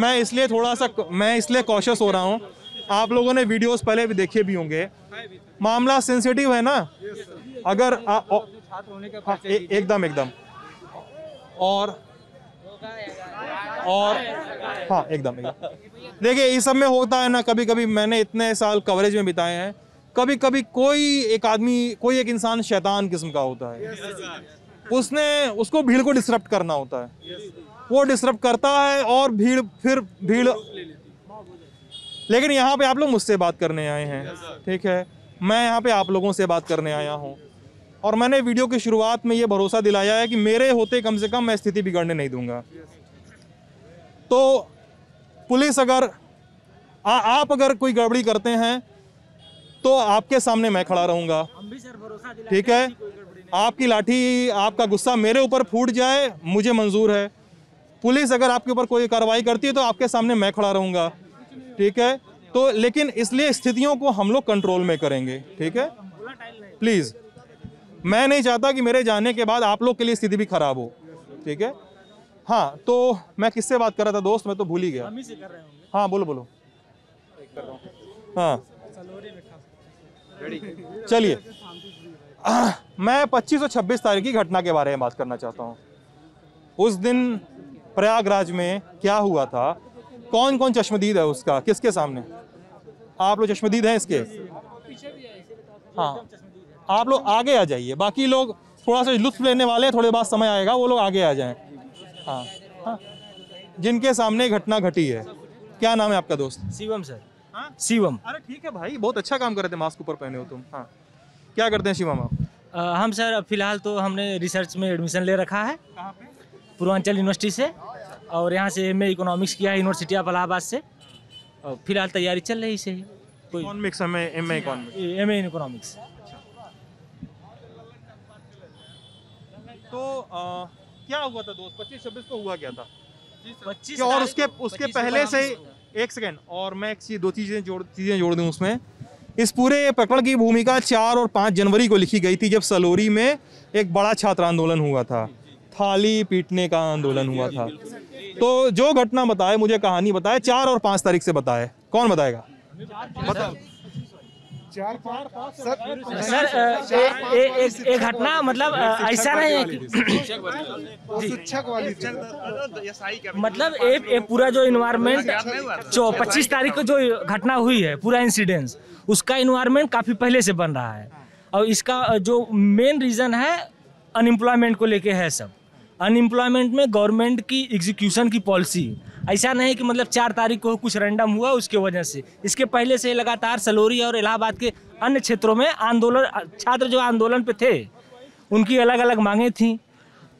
मैं इसलिए थोड़ा सा कॉशियस हो रहा हूँ, आप लोगों ने वीडियोस पहले भी देखे भी होंगे, मामला सेंसिटिव है ना। अगर एकदम और हाँ एकदम देखिए, इस सब में होता है ना कभी कभी। मैंने इतने साल कवरेज में बिताए हैं, कभी कभी कोई एक इंसान शैतान किस्म का होता है। उसको भीड़ को डिस्टर्ब करना होता है। वो डिस्टर्ब करता है और भीड़ लेकिन यहाँ पे आप लोग मुझसे बात करने आए हैं, ठीक है? मैं यहाँ पे आप लोगों से बात करने आया हूँ और मैंने वीडियो की शुरुआत में ये भरोसा दिलाया है कि मेरे होते कम से कम मैं स्थिति बिगड़ने नहीं दूंगा। तो पुलिस अगर आप अगर कोई गड़बड़ी करते हैं तो आपके सामने मैं खड़ा रहूंगा, ठीक है? आपकी लाठी, आपका गुस्सा मेरे ऊपर फूट जाए मुझे मंजूर है। पुलिस अगर आपके ऊपर कोई कार्रवाई करती है तो आपके सामने मैं खड़ा रहूंगा, ठीक है? तो लेकिन इसलिए स्थितियों को हम लोग कंट्रोल में करेंगे, ठीक है? प्लीज़, मैं नहीं चाहता कि मेरे जाने के बाद आप लोग के लिए स्थिति भी खराब हो, ठीक है? हाँ, तो मैं किससे बात कर रहा था दोस्त, मैं तो भूल ही गया। हाँ बोलो हाँ चलिए, मैं 25 और 26 तारीख की घटना के बारे में बात करना चाहता हूँ। उस दिन प्रयागराज में क्या हुआ था, कौन कौन चश्मदीद है उसका, किसके सामने? आप लोग चश्मदीद हैं इसके? हाँ, आप लोग आगे आ जाइए, बाकी लोग थोड़ा सा लुत्फ लेने वाले हैं, थोड़े बाद समय आएगा, वो लोग आगे आ जाएं। हाँ हाँ, जिनके सामने घटना घटी है, क्या नाम है आपका दोस्त? शिवम सर। हाँ? शिवम। अरे ठीक है भाई, बहुत अच्छा काम कर रहे थे, मास्क ऊपर पहने हो तुम। हाँ, क्या करते हैं शिवम आप? हम सर फिलहाल तो हमने रिसर्च में एडमिशन ले रखा है। कहाँ पे? पूर्वांचल यूनिवर्सिटी से, और यहाँ से मैं इकोनॉमिक्स किया है यूनिवर्सिटी ऑफ अलाहाबाद से, और फिलहाल तैयारी चल रही से इकोनॉमिक्स एमए इन इकोनॉमिक्स। तो क्या हुआ था दोस्त, 25-26 को हुआ क्या था? 25 और उसके पहले से एक सेकेंड, और मैं दो चीज़ें जोड़ दूं उसमें। इस पूरे प्रकरण की भूमिका 4 और 5 जनवरी को लिखी गई थी, जब सलोरी में एक बड़ा छात्र आंदोलन हुआ था, थाली पीटने का आंदोलन हुआ था। तो जो घटना बताए, मुझे कहानी बताए, 4 और 5 तारीख से बताए, कौन बताएगा? बताओ। सर एक घटना मतलब ऐसा नहीं है कि मतलब एक पूरा जो इन्वायरमेंट 25 तारीख को जो घटना हुई है, पूरा इंसिडेंस, उसका इन्वायरमेंट काफी पहले से बन रहा है। और इसका जो मेन रीजन है अनएम्प्लॉयमेंट को लेके है। सब अनएम्प्लॉयमेंट में गवर्नमेंट की एग्जीक्यूशन की पॉलिसी ऐसा नहीं कि मतलब 4 तारीख को कुछ रैंडम हुआ उसके वजह से। इसके पहले से लगातार सलोरी और इलाहाबाद के अन्य क्षेत्रों में आंदोलन, छात्र जो आंदोलन पे थे उनकी अलग अलग मांगें थीं।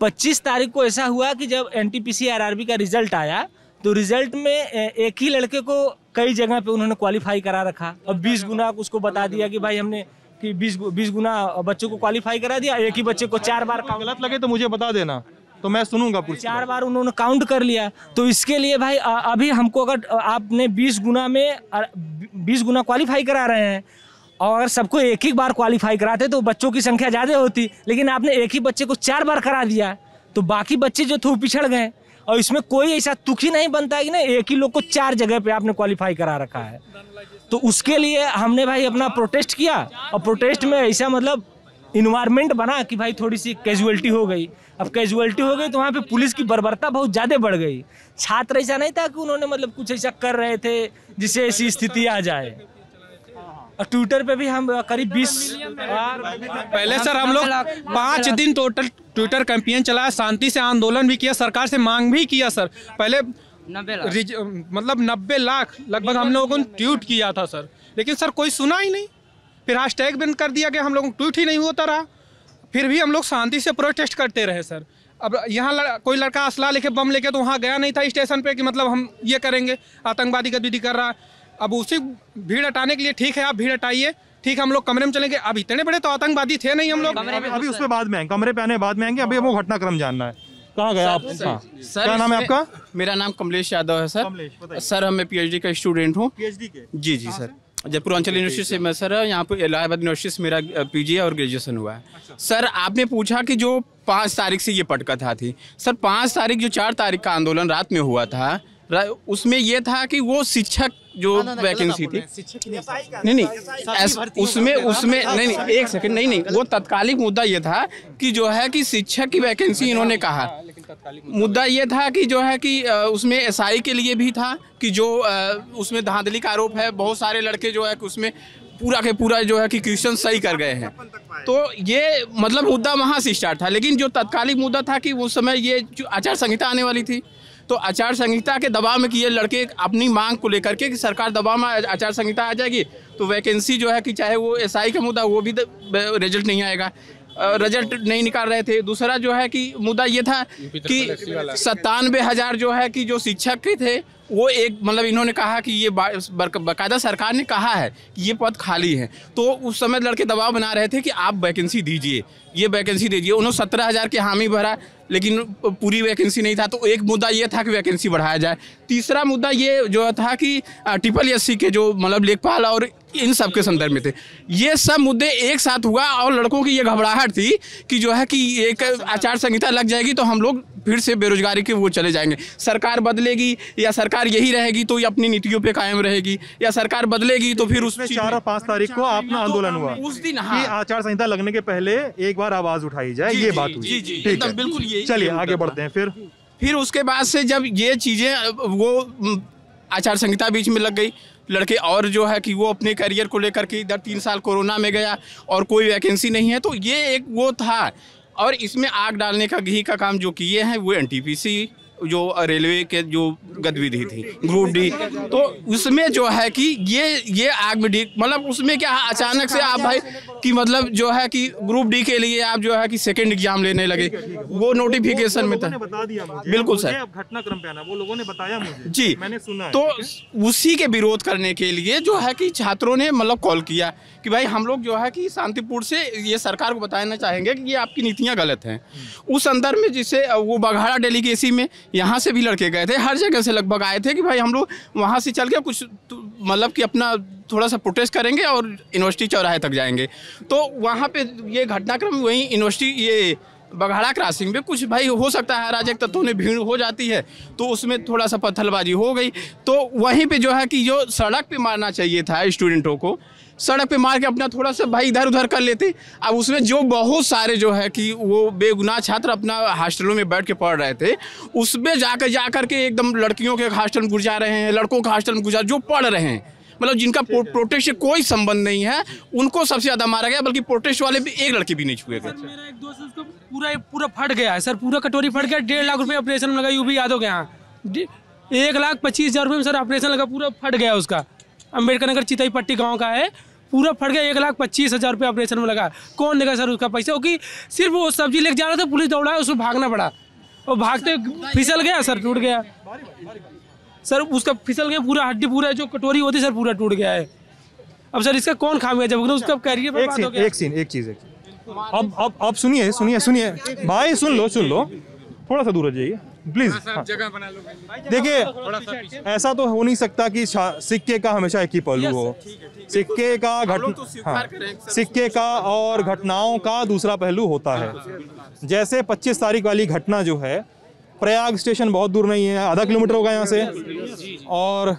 25 तारीख को ऐसा हुआ कि जब एनटीपीसी आरआरबी का रिजल्ट आया तो रिजल्ट में एक ही लड़के को कई जगह पे उन्होंने क्वालिफाई करा रखा। अब 20 गुना उसको बता दिया कि भाई हमने कि 20 गुना बच्चों को क्वालिफाई करा दिया। एक ही बच्चे को 4 बार गलत लगे तो मुझे बता देना तो मैं सुनूंगा। 4 बार उन्होंने काउंट कर लिया। तो इसके लिए भाई अभी हमको अगर आपने 20 गुना में 20 गुना क्वालिफाई करा रहे हैं और अगर सबको एक ही बार क्वालिफाई कराते तो बच्चों की संख्या ज़्यादा होती, लेकिन आपने एक ही बच्चे को 4 बार करा दिया तो बाकी बच्चे जो थे वो पिछड़ गए। और इसमें कोई ऐसा तुखी नहीं बनता है कि ना एक ही लोग को 4 जगह पे आपने क्वालिफाई करा रखा है। तो उसके लिए हमने भाई अपना प्रोटेस्ट किया और प्रोटेस्ट में ऐसा मतलब इन्वायरमेंट बना कि भाई थोड़ी सी कैजुअलिटी हो गई। अब कैजुअलिटी हो गई तो वहाँ पे पुलिस की बर्बरता बहुत ज़्यादा बढ़ गई। छात्र ऐसा नहीं था कि उन्होंने मतलब कुछ ऐसा कर रहे थे जिससे ऐसी स्थिति आ जाए। और ट्विटर पे भी हम करीब 20 पहले सर हम लोग 5 दिन टोटल ट्विटर कैंपेन चलाया, शांति से आंदोलन भी किया, सरकार से मांग भी किया सर। पहले 90 लाख लगभग हम लोगों ने ट्वीट किया था सर, लेकिन सर कोई सुना ही नहीं। फिर हैशटैग बंद कर दिया गया, हम लोगों को ट्वीट ही नहीं होता रहा। फिर भी हम लोग शांति से प्रोटेस्ट करते रहे सर। अब यहाँ कोई लड़का असला लेके बम लेके तो वहाँ गया नहीं था स्टेशन पे कि मतलब हम ये करेंगे, आतंकवादी गतिविधि कर रहा। अब उसी भीड़ हटाने के लिए ठीक है आप भीड़ हटाइए, ठीक हम लोग कमरे में चलेंगे। अब इतने बड़े तो आतंकवादी थे नहीं हम लोग। अभी उसमें बाद में कमरे पे आने बाद में आएंगे। अभी वो घटनाक्रम जानना है। कहाँ गए आप? सर क्या नाम है आपका? मेरा नाम कमलेश यादव है सर। सर मैं PhD का स्टूडेंट हूँ। जी जी सर, जब पूर्वांचल यूनिवर्सिटी से मैं सर यहाँ पर इलाहाबाद यूनिवर्सिटी से मेरा PG और ग्रेजुएशन हुआ है। सर आपने पूछा कि जो 5 तारीख से ये पटकथा थी सर, 5 तारीख जो 4 तारीख का आंदोलन रात में हुआ था उसमें ये था कि वो शिक्षक जो वैकेंसी थी वो तत्कालिक मुद्दा ये था कि जो है कि शिक्षक की वैकेंसी इन्होंने कहा। मुद्दा ये था कि जो है कि उसमें SI के लिए भी था कि जो उसमें धांधली का आरोप है। बहुत सारे लड़के जो है कि उसमें पूरा के पूरा जो है कि क्वेश्चन सही कर गए हैं। तो ये मतलब मुद्दा वहाँ से स्टार्ट था। लेकिन जो तत्कालिक मुद्दा था कि उस समय ये आचार संहिता आने वाली थी, तो आचार संहिता के दबाव में कि ये लड़के अपनी मांग को लेकर के कि सरकार दबाव में आचार संहिता आ जाएगी तो वैकेंसी जो है कि चाहे वो SI का मुद्दा वो भी रिजल्ट नहीं आएगा, रिजल्ट नहीं निकाल रहे थे। दूसरा जो है कि मुद्दा ये था कि 97,000 जो है कि जो शिक्षक के थे वो एक मतलब इन्होंने कहा कि ये बाकायदा सरकार ने कहा है कि ये पद खाली है। तो उस समय लड़के दबाव बना रहे थे कि आप वैकेंसी दीजिए, ये वैकेंसी दीजिए। उन्होंने 17,000 की हामी भरा लेकिन पूरी वैकेंसी नहीं था। तो एक मुद्दा ये था कि वैकेंसी बढ़ाया जाए। तीसरा मुद्दा ये जो था कि TPSC के जो मतलब लेखपाल और इन सब के संदर्भ में थे। ये सब मुद्दे एक साथ हुआ और लड़कों की ये घबराहट थी कि जो है कि एक आचार संहिता लग जाएगी तो हम लोग फिर से बेरोजगारी के वो चले जाएंगे। सरकार बदलेगी या सरकार यही रहेगी तो ये अपनी नीतियों पे कायम रहेगी, या सरकार बदलेगी तो फिर उसमें 4 और 5 तारीख को आपका आंदोलन हुआ उस दिन आचार संहिता लगने के पहले एक बार आवाज उठाई जाए, ये बात हुई। ठीक है बिल्कुल, चलिए आगे बढ़ते हैं। फिर उसके बाद से जब ये चीजें वो आचार संहिता बीच में लग गई, लड़के और जो है कि वो अपने करियर को लेकर के इधर 3 साल कोरोना में गया और कोई वैकेंसी नहीं है। तो ये एक वो था। और इसमें आग डालने का घी का काम जो किए हैं वो NTPC जो रेलवे के जो गतिविधि थी Group D, तो उसमें जो है कि ये आग में मतलब उसमें क्या अचानक से आप भाई कि मतलब जो है कि Group D के लिए आप जो है कि 2nd एग्जाम लेने लगे, वो नोटिफिकेशन में था। बिल्कुल सर, घटनाक्रम पे आना वो लोगों ने बताया मुझे। जी मैंने सुना। तो उसी के विरोध करने के लिए जो है कि छात्रों ने मतलब कॉल किया कि भाई हम लोग जो है कि शांतिपूर्ण से ये सरकार को बताना चाहेंगे कि ये आपकी नीतियाँ गलत हैं। उस संदर्भ में जिसे वो बाघाड़ा डेलीगेसी में यहाँ से भी लड़के गए थे, हर जगह से लगभग आए थे कि भाई हम लोग वहाँ से चल के कुछ मतलब कि अपना थोड़ा सा प्रोटेस्ट करेंगे और यूनिवर्सिटी चौराहे तक जाएंगे। तो वहाँ पे ये घटनाक्रम वहीं यूनिवर्सिटी ये बघाड़ा क्रॉसिंग पे कुछ भाई हो सकता है अराजक तत्वों ने भीड़ हो जाती है तो उसमें थोड़ा सा पत्थरबाजी हो गई। तो वहीं पे जो है कि जो सड़क पे मारना चाहिए था स्टूडेंटों को, सड़क पे मार के अपना थोड़ा सा भाई इधर उधर कर लेते। अब उसमें जो बहुत सारे जो है कि वो बेगुनाह छात्र अपना हॉस्टलों में बैठ के पढ़ रहे थे, उसमें जा कर के एकदम लड़कियों के हॉस्टल में घुस जा रहे हैं, लड़कों के हॉस्टल में घुस जा, जो पढ़ रहे हैं मतलब जिनका प्रोटेस्ट से कोई संबंध नहीं है, उनको सबसे ज्यादा मारा गया। बल्कि प्रोटेस्ट वाले भी एक लड़के भी नहीं छुए गए। मेरा एक दोस्त उसको पूरा फट गया है सर, पूरा कटोरी फट गया। 1.5 लाख रुपए ऑपरेशन में लगा UB यादव के यहाँ। 1,25,000 रुपये में सर ऑपरेशन लगा, पूरा फट गया उसका। अम्बेडकर नगर चितई पट्टी गाँव का है, पूरा फट गया। 1,25,000 रुपये ऑपरेशन में लगा। कौन देगा सर उसका पैसा? क्योंकि सिर्फ वो सब्जी लेके जा रहा था, पुलिस दौड़ा, उसको भागना पड़ा और भागते फिसल गया सर, टूट गया सर उसका, फिसल गया पूरा, हड्डी पूरा जो कटोरी होती सर पूरा टूट गया है। अब सर इसका कौन खामिया? जब उसका कैरियर बर्बाद हो गया। एक चीज़ अब सुनिए भाई, सुन लो, थोड़ा सा दूर हो जाइए प्लीज। जगह बना लो। देखिए ऐसा तो हो नहीं सकता कि सिक्के का हमेशा एक ही पहलू हो। सिक्के का सिक्के का और घटनाओं का दूसरा पहलू होता है। जैसे 25 तारीख वाली घटना जो है, प्रयाग स्टेशन बहुत दूर नहीं है, आधा किलोमीटर होगा यहाँ से, और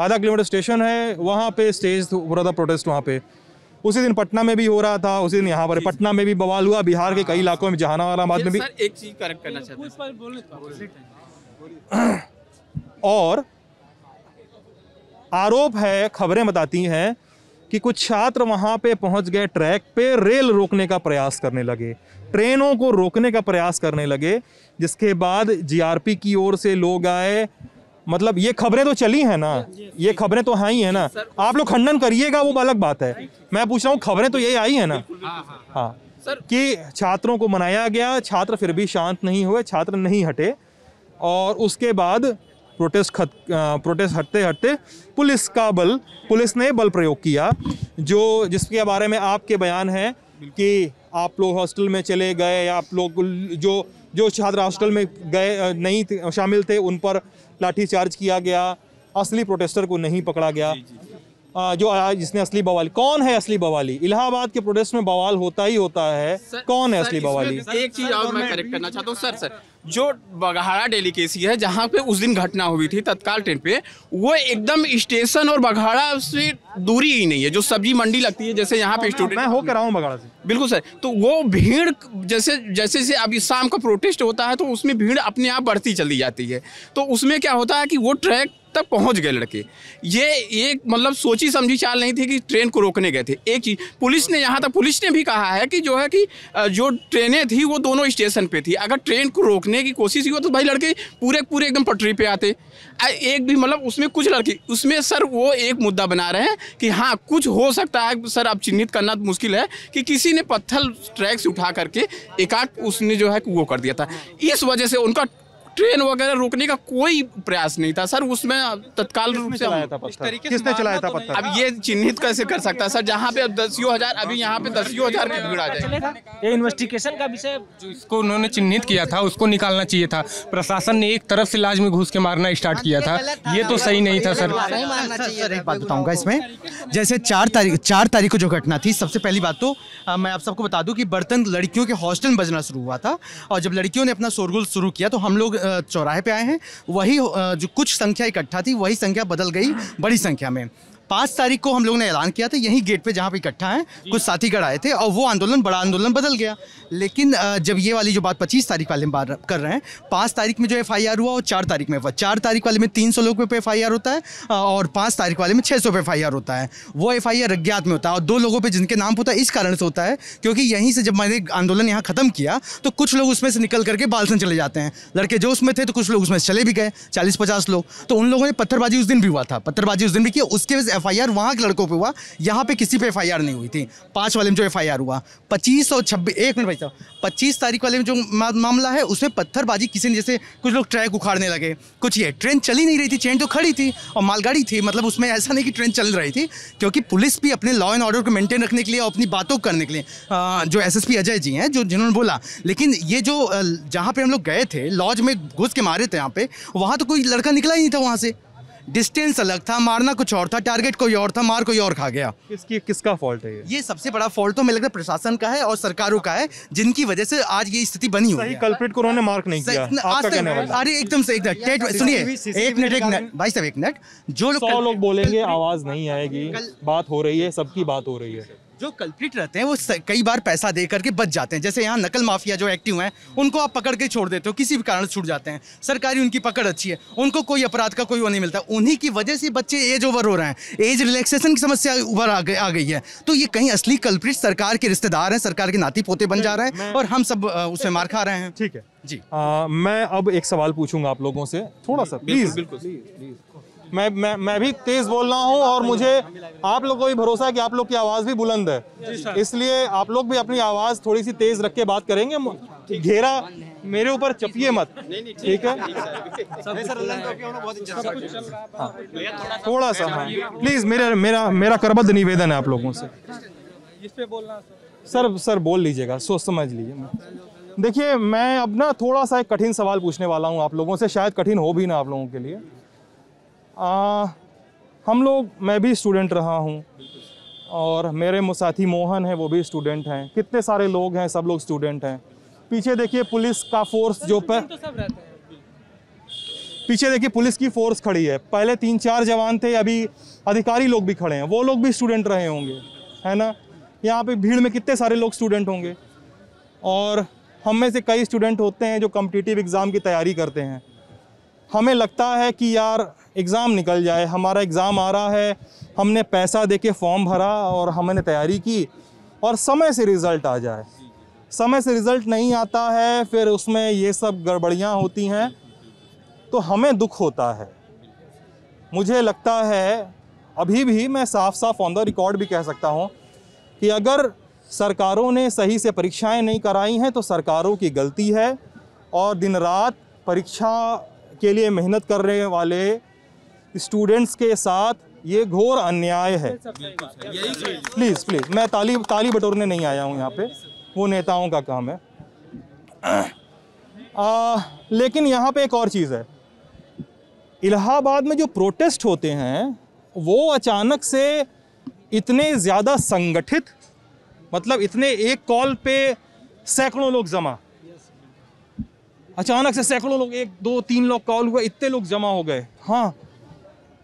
आधा किलोमीटर स्टेशन है, वहाँ पे स्टेज हो रहा था प्रोटेस्ट वहाँ पे। उसी दिन पटना में भी हो रहा था, उसी दिन यहाँ पर पटना में भी बवाल हुआ, बिहार के कई इलाकों में, जहानाबाद में भी। एक चीज करेक्ट करना चाहते हैं, और आरोप है, खबरें बताती हैं कि कुछ छात्र वहाँ पे पहुँच गए ट्रैक पे, रेल रोकने का प्रयास करने लगे, ट्रेनों को रोकने का प्रयास करने लगे, जिसके बाद जीआरपी की ओर से लोग आए। मतलब ये खबरें तो चली हैं ना, ये खबरें तो आई हैं ना, आप लोग खंडन करिएगा वो अलग बात है, मैं पूछ रहा हूँ खबरें तो यही आई है ना। हाँ कि छात्रों को मनाया गया, छात्र फिर भी शांत नहीं हुए, छात्र नहीं हटे, और उसके बाद प्रोटेस्ट हटते पुलिस का बल, पुलिस ने बल प्रयोग किया, जो जिसके बारे में आपके बयान हैं कि आप लोग हॉस्टल में चले गए, आप लोग जो छात्र हॉस्टल में गए नहीं शामिल थे उन पर लाठीचार्ज किया गया, असली प्रोटेस्टर को नहीं पकड़ा गया। जो जिसने असली बवाल, कौन है असली बवाली? इलाहाबाद के प्रोटेस्ट में बवाल होता ही होता है, कौन है असली बवाली? एक चीज और मैं करेक्ट करना चाहता हूँ सर, जो बघाड़ा डेलीकेसी है जहाँ पे उस दिन घटना हुई थी तत्काल ट्रेन पे, वो एकदम स्टेशन और बघाड़ा से दूरी ही नहीं है, जो सब्जी मंडी लगती है जैसे यहाँ पे स्टूडेंट मैं होकर आऊँ बघाड़ा से, बिल्कुल सर। तो वो भीड़ जैसे अभी शाम का प्रोटेस्ट होता है तो उसमें भीड़ अपने आप बढ़ती चली जाती है, तो उसमें क्या होता है कि वो ट्रैक तक पहुंच गए लड़के। ये एक मतलब सोची समझी चाल नहीं थी कि ट्रेन को रोकने गए थे। एक चीज पुलिस ने, यहाँ तक पुलिस ने भी कहा है कि जो ट्रेनें थी वो दोनों स्टेशन पे थी, अगर ट्रेन को रोकने की कोशिश हुआ तो भाई लड़के पूरे एकदम पटरी पे आते। एक भी मतलब उसमें कुछ लड़के उसमें सर वो एक मुद्दा बना रहे हैं कि हाँ कुछ हो सकता है सर, अब चिन्हित करना तो मुश्किल है कि किसी ने पत्थर ट्रैक से उठा करके एकाध उसने जो है वो कर दिया था, इस वजह से उनका ट्रेन वगैरह रोकने का कोई प्रयास नहीं था सर। उसमें तत्काल रूप से किसने चलाया था पत्थर? अब ये चिन्हित कैसे कर सकता है सर, जहाँ पे दसियों हजार की भीड़ आ जाएगी। ये इन्वेस्टिगेशन का विषय, जो इसको उन्होंने चिन्हित किया था उसको निकालना चाहिए था। प्रशासन ने एक तरफ से लाज में घुस के मारना स्टार्ट किया था, ये तो सही नहीं था सर। एक बात बताऊँगा इसमें, जैसे 4 तारीख को जो घटना थी, सबसे पहली बात तो मैं आप सबको बता दूँ कि बर्तन लड़कियों के हॉस्टल में बजना शुरू हुआ था, और जब लड़कियों ने अपना शोरगुल शुरू किया तो हम लोग चौराहे पे आए हैं, वही जो कुछ संख्या इकट्ठा थी वही संख्या बदल गई बड़ी संख्या में। 5 तारीख को हम लोगों ने ऐलान किया था यही गेट पे जहाँ पे इकट्ठा हैं, कुछ साथीगढ़ आए थे और वो आंदोलन बड़ा आंदोलन बदल गया। लेकिन जब ये वाली जो बात 25 तारीख वाले में बात कर रहे हैं, 5 तारीख में जो एफआईआर हुआ और 4 तारीख में हुआ। 4 तारीख वाले में 300 लोग पे एफआईआर होता है और 5 तारीख वाले में 600 पे एफआईआर होता है। वो एफआईआर अज्ञात में होता है और 2 लोगों पर जिनके नाम होता है, इस कारण से होता है क्योंकि यहीं से जब मैंने आंदोलन यहाँ खत्म किया तो कुछ लोग उसमें से निकल करके बालसन चले जाते हैं, लड़के जो उसमें थे तो कुछ लोग उसमें से चले भी गए, 40-50 लोग। तो उन लोगों ने पत्थरबाजी उस दिन भी हुआ था, पत्थरबाजी उस दिन भी किया, उसके एफआईआर वहां के लड़कों पे हुआ, यहां पे किसी पे एफआईआर नहीं हुई थी। 5 वाले में जो एफआईआर हुआ, 25 और 26 एक मिनट भाई साहब, 25 तारीख वाले में जो मामला है उसमें पत्थरबाजी किसी ने, जैसे कुछ लोग ट्रैक उखाड़ने लगे, कुछ ये ट्रेन चली नहीं रही थी, ट्रेन तो खड़ी थी और मालगाड़ी थी, मतलब उसमें ऐसा नहीं कि ट्रेन चल रही थी, क्योंकि पुलिस भी अपने लॉ एंड ऑर्डर को मेंटेन रखने के लिए और अपनी बातों करने के लिए जो एसएसपी अजय जी हैं जो जिन्होंने बोला। लेकिन ये जो जहाँ पे हम लोग गए थे लॉज में घुस के मारे थे यहाँ पे, वहाँ तो कोई लड़का निकला ही नहीं था, वहाँ से डिस्टेंस अलग था, मारना कुछ और था, टारगेट कोई और था, मार कोई और खा गया। किसका फॉल्ट है ये सबसे बड़ा फॉल्ट तो मुझे लगता है प्रशासन का है और सरकारों का है, जिनकी वजह से आज ये स्थिति बनी हुई है। कल्प्रिट को उन्होंने मार्क नहीं किया, आपका कहने वाला। अरे एकदम से सुनिए, एक मिनट भाई साहब, एक मिनट, जो लोग बोलेंगे आवाज नहीं आएगी, बात हो रही है, सबकी बात हो रही है। जो कल्प्रिट रहते हैं वो कई बार पैसा दे करके बच जाते हैं। जैसे यहाँ नकल माफिया जो एक्टिव हैं उनको आप पकड़ के छोड़ देते हो, किसी भी कारण छूट जाते हैं। सरकारी उनकी पकड़ अच्छी है, उनको कोई अपराध का कोई वो नहीं मिलता। उन्हीं की वजह से बच्चे एज ओवर हो रहे हैं, एज रिलैक्सेशन की समस्या उभर आ गई है। तो ये कहीं असली कल्प्रिट सरकार के रिश्तेदार हैं, सरकार के नाती पोते बन जा रहे हैं और हम सब उसमें मार खा रहे हैं। ठीक है जी। मैं अब एक सवाल पूछूंगा आप लोगों से, थोड़ा सा प्लीज। बिल्कुल, मैं भी तेज बोल रहा हूँ और मुझे आप लोगों को भी भरोसा है कि आप लोग की आवाज़ भी बुलंद है, इसलिए आप लोग भी अपनी आवाज़ थोड़ी सी तेज रख के बात करेंगे। घेरा मेरे ऊपर चपिए मत, ठीक है? थोड़ा सा प्लीज, मेरा करबद्ध निवेदन है आप लोगों से। सर बोल लीजिएगा, सोच समझ लीजिए। देखिए, मैं अब ना थोड़ा सा एक कठिन सवाल पूछने वाला हूँ आप लोगों से, शायद कठिन हो भी ना आप लोगों के लिए। मैं भी स्टूडेंट रहा हूँ और मेरे साथी मोहन हैं, वो भी स्टूडेंट हैं। कितने सारे लोग हैं, सब लोग स्टूडेंट हैं। पीछे देखिए पुलिस का फोर्स जो पीछे देखिए पुलिस की फोर्स खड़ी है। पहले 3-4 जवान थे, अभी अधिकारी लोग भी खड़े हैं। वो लोग भी स्टूडेंट रहे होंगे, है ना? यहाँ पे भीड़ में कितने सारे लोग स्टूडेंट होंगे और हम में से कई स्टूडेंट होते हैं जो कॉम्पिटिटिव एग्ज़ाम की तैयारी करते हैं। हमें लगता है कि यार एग्ज़ाम निकल जाए, हमारा एग्ज़ाम आ रहा है, हमने पैसा दे के फॉर्म भरा और हमने तैयारी की और समय से रिज़ल्ट आ जाए। समय से रिज़ल्ट नहीं आता है, फिर उसमें ये सब गड़बड़ियाँ होती हैं, तो हमें दुख होता है। मुझे लगता है अभी भी, मैं साफ ऑन द रिकॉर्ड भी कह सकता हूँ कि अगर सरकारों ने सही से परीक्षाएं नहीं कराई हैं तो सरकारों की गलती है। और दिन रात परीक्षा के लिए मेहनत करने वाले स्टूडेंट्स के साथ ये घोर अन्याय है। प्लीज़ प्लीज़, मैं ताली बटोरने नहीं आया हूँ यहाँ पे, वो नेताओं का काम है। लेकिन यहाँ पे एक और चीज़ है, इलाहाबाद में जो प्रोटेस्ट होते हैं वो अचानक से इतने ज़्यादा संगठित, मतलब इतने एक कॉल पे सैकड़ों लोग जमा, अचानक से सैकड़ों लोग, 1, 2, 3 लोग कॉल हुए, इतने लोग जमा हो गए। हाँ,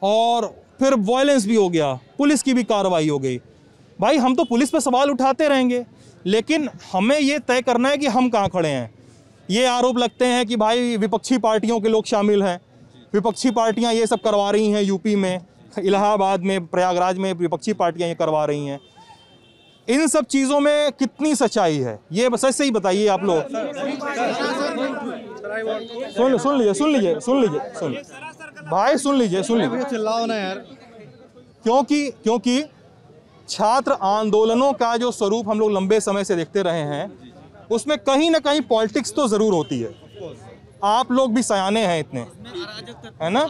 और फिर वायलेंस भी हो गया, पुलिस की भी कार्रवाई हो गई। भाई, हम तो पुलिस पर सवाल उठाते रहेंगे, लेकिन हमें ये तय करना है कि हम कहाँ खड़े हैं। ये आरोप लगते हैं कि भाई विपक्षी पार्टियों के लोग शामिल हैं, विपक्षी पार्टियाँ ये सब करवा रही हैं, यूपी में, इलाहाबाद में, प्रयागराज में विपक्षी पार्टियाँ ये करवा रही हैं। इन सब चीज़ों में कितनी सच्चाई है, ये सच से ही बताइए आप लोग। सुन लीजिए, चिल्लाओ ना यार। क्योंकि छात्र आंदोलनों का जो स्वरूप हम लोग लंबे समय से देखते रहे हैं, उसमें कहीं ना कहीं पॉलिटिक्स तो ज़रूर होती है। आप लोग भी सयाने हैं इतने, है ना?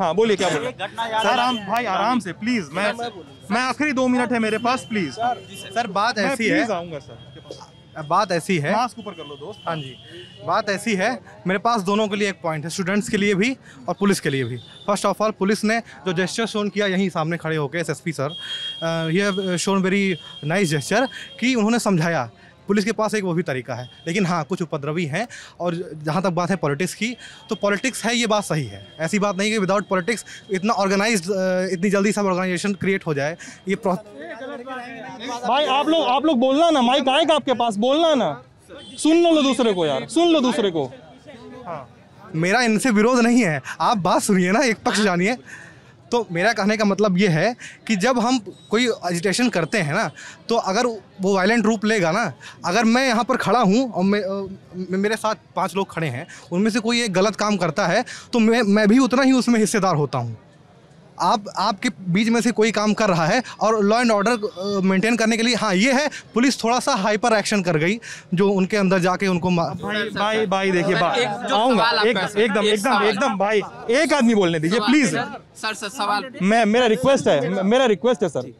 हाँ, बोलिए, क्या बोलिए सर। हम भाई आराम से प्लीज, मैं आखिरी 2 मिनट है मेरे पास, प्लीज सर। बात ऐसी है, आऊंगा सर, बात ऐसी है, मास्क ऊपर कर लो दोस्त। हाँ जी, बात ऐसी है, मेरे पास दोनों के लिए एक पॉइंट है, स्टूडेंट्स के लिए भी और पुलिस के लिए भी। फर्स्ट ऑफ ऑल, पुलिस ने जो जेस्चर शोन किया यहीं सामने खड़े होकर, एसएसपी सर, ये शोन वेरी नाइस जेस्चर कि उन्होंने समझाया पुलिस के पास एक वो भी तरीका है। लेकिन हाँ, कुछ उपद्रवी हैं। और जहाँ तक बात है पॉलिटिक्स की, तो पॉलिटिक्स है, ये बात सही है। ऐसी बात नहीं कि विदाउट पॉलिटिक्स इतना ऑर्गेनाइज्ड, इतनी जल्दी सब ऑर्गेनाइजेशन क्रिएट हो जाए। ये भाई आप लोग बोलना ना, माइक आएगा आपके पास, बोलना ना। सुन लो दूसरे को यार। हाँ, मेरा इनसे विरोध नहीं है, आप बात सुनिए ना, एक पक्ष जानिए। तो मेरा कहने का मतलब ये है कि जब हम कोई एजिटेशन करते हैं ना, तो अगर वो वायलेंट रूप लेगा ना, अगर मैं यहाँ पर खड़ा हूँ और मेरे साथ 5 लोग खड़े हैं, उनमें से कोई एक गलत काम करता है, तो मैं भी उतना ही उसमें हिस्सेदार होता हूँ। आपके बीच में से कोई काम कर रहा है और लॉ एंड ऑर्डर मेंटेन करने के लिए, हाँ ये है, पुलिस थोड़ा सा हाइपर एक्शन कर गई जो उनके अंदर जाके उनको। भाई देखिए, आऊँगा एकदम। भाई एक आदमी बोलने दीजिए प्लीज़। सर सवाल, मेरा रिक्वेस्ट है सर।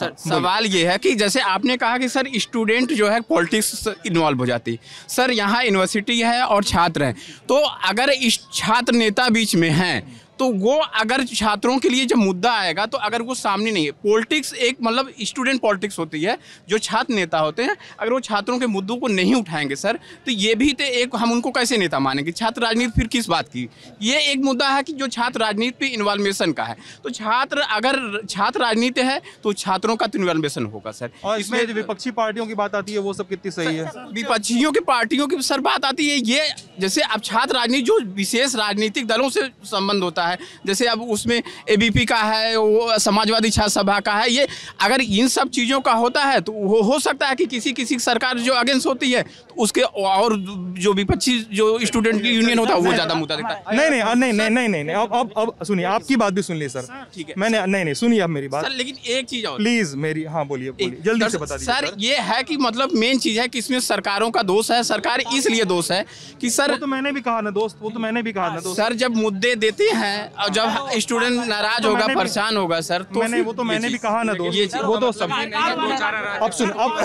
सर सवाल ये है कि जैसे आपने कहा कि सर स्टूडेंट जो है पॉलिटिक्स इन्वॉल्व हो जाती, सर यहाँ यूनिवर्सिटी है और छात्र हैं, तो अगर इस छात्र नेता बीच में हैं तो वो अगर छात्रों के लिए जब मुद्दा आएगा तो अगर वो सामने नहीं है, पॉलिटिक्स एक मतलब स्टूडेंट पॉलिटिक्स होती है, जो छात्र नेता होते हैं अगर वो छात्रों के मुद्दों को नहीं उठाएंगे सर तो ये भी तो एक हम उनको कैसे नेता मानेंगे। छात्र राजनीति फिर किस बात की, ये एक मुद्दा है कि जो छात्र राजनीति पे इन्वॉल्वेशन का है, तो छात्र अगर छात्र राजनीति है तो छात्रों का तो इन्वॉल्वेशन होगा सर। और इसमें विपक्षी पार्टियों की बात आती है वो सब कितनी सही है, विपक्षियों की पार्टियों की सर बात आती है ये, जैसे अब छात्र राजनीति जो विशेष राजनीतिक दलों से संबंध होता है जैसे अब उसमें एबीपी का है, वो समाजवादी छात्र सभा का है, ये अगर इन सब चीजों का होता है तो वो हो सकता है कि किसी किसी सरकार जो अगेंस्ट होती है तो उसके और जो विपक्षी जो स्टूडेंट यूनियन होता है वो ज्यादा मुद्दा दिखता है। नहीं नहीं नहीं नहीं नहीं अब सुनिए, आपकी बात भी सुन ली सर, ठीक है मैंने नहीं सुनिए आप मेरी बात, लेकिन एक चीज और प्लीज मेरी, हाँ बोलिए जल्दी से बता दीजिए सर। ये है कि मतलब मेन चीज है कि इसमें सरकारों का दोष है, सरकार इसलिए दोष है कि सर तो मैंने भी कहा ना दोस्त, वो तो मैंने भी कहा ना दोस्त सर, जब मुद्दे देते हैं और जब स्टूडेंट नाराज होगा परेशान होगा सर तो मैंने वो तो मैंने भी कहा ना दोस्त, वो तो सब अब सुन अब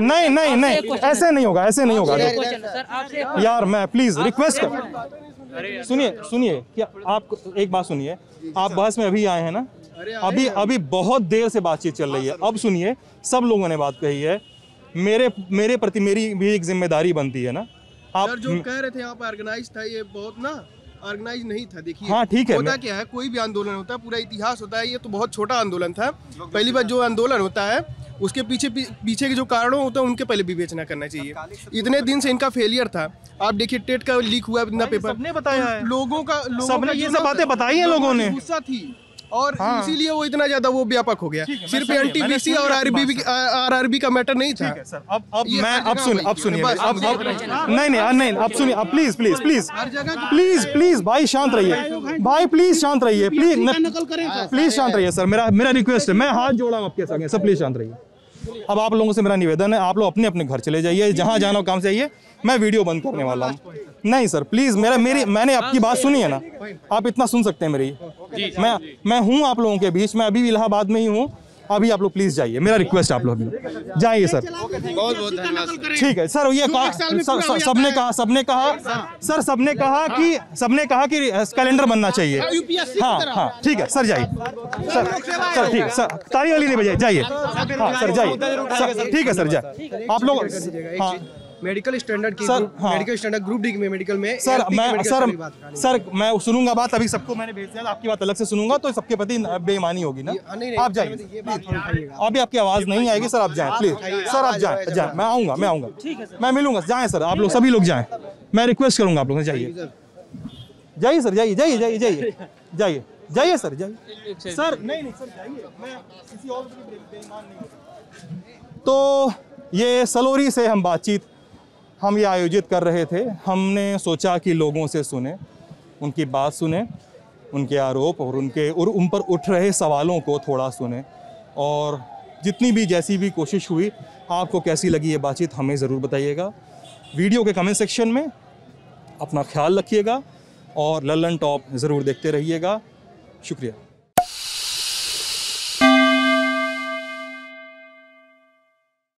नहीं नहीं नहीं ऐसे नहीं होगा, ऐसे नहीं होगा यार, मैं प्लीज रिक्वेस्ट कर सुनिए सुनिए क्या आप एक बात सुनिए, आप बहस में अभी आए हैं ना, अभी अभी बहुत देर से बातचीत चल रही है, अब सुनिए सब लोगों ने बात कही है, मेरे प्रति मेरी भी एक जिम्मेदारी बनती है ना। आप जो कह रहे थे आप ऑर्गेनाइज था, ये बहुत ना ऑर्गेनाइज नहीं था। देखिए हाँ, होता क्या है, कोई भी आंदोलन होता है पूरा इतिहास होता है, ये तो बहुत छोटा आंदोलन था। पहली बार जो आंदोलन होता है उसके पीछे के जो कारणों होते हैं उनके पहले विवेचना करना चाहिए। इतने दिन से इनका फेलियर था, आप देखिए टेट का लीक हुआ इतना पेपर, सबने बताया है लोगों का, सबने ये सब बातें बताई है, लोगों ने गुस्सा थी और हाँ। इसीलिए वो इतना ज्यादा वो व्यापक हो गया, सिर्फ एनटीपीसी और आरआरबी का मैटर नहीं था। अब मैं अब सुनिए नहीं अब सुनिए, अब please please please please please भाई शांत रहिए, भाई प्लीज शांत रहिए, प्लीज शांत रहिए सर, मेरा रिक्वेस्ट है, मैं हाथ जोड़ा आपके सामने, सब प्लीज शांत रहिए। अब आप लोगों से मेरा निवेदन है, आप लोग अपने अपने घर चले जाइए, जहाँ जाना काम चाहिए, मैं वीडियो बंद करने वाला हूँ। नहीं सर प्लीज, मैंने आपकी बात सुनी है ना, आप इतना सुन सकते हैं मेरी, मैं हूँ आप लोगों के बीच, मैं अभी भी इलाहाबाद में ही हूँ, अभी आप लोग प्लीज जाइए, मेरा रिक्वेस्ट आप लोग जाइए सर, बहुत बहुत धन्यवाद। ठीक है सर, ये सबने कहा कि कैलेंडर बनना चाहिए, हाँ हाँ ठीक है सर जाइए सर, ठीक है सर, ताली वाली नहीं बजाइए, जाइए हाँ सर जाइए, ठीक है सर जाइए आप लोग। हाँ मेडिकल स्टैंडर्ड की सर, हाँ। मेडिकल स्टैंडर्ड ग्रुप डी के मेडिकल में सर मैं सुनूंगा बात, अभी सबको मैंने भेज दिया, आपकी बात अलग से सुनूंगा तो सबके प्रति बेईमानी होगी ना। आप जाइए, अभी आपकी आवाज नहीं आएगी सर, आप जाएं प्लीज सर, आप जाएं, मैं आऊँगा मैं मिलूंगा, जाएं सर आप लोग, सभी लोग जाएं, मैं रिक्वेस्ट करूंगा आप लोग जाइए जाइए सर, जाइए जाइए जाइए जाइए जाइए जाइए सर, जाइए सर, नहीं सर जाइए, मैं किसी और बेईमान नहीं हूँ। तो ये सलोरी से हम बातचीत हम ये आयोजित कर रहे थे, हमने सोचा कि लोगों से सुने, उनकी बात सुने, उनके आरोप और उन पर उठ रहे सवालों को थोड़ा सुने, और जितनी भी जैसी भी कोशिश हुई, आपको कैसी लगी ये बातचीत हमें ज़रूर बताइएगा। वीडियो के कमेंट सेक्शन में अपना ख्याल रखिएगा और लल्लन टॉप ज़रूर देखते रहिएगा। शुक्रिया।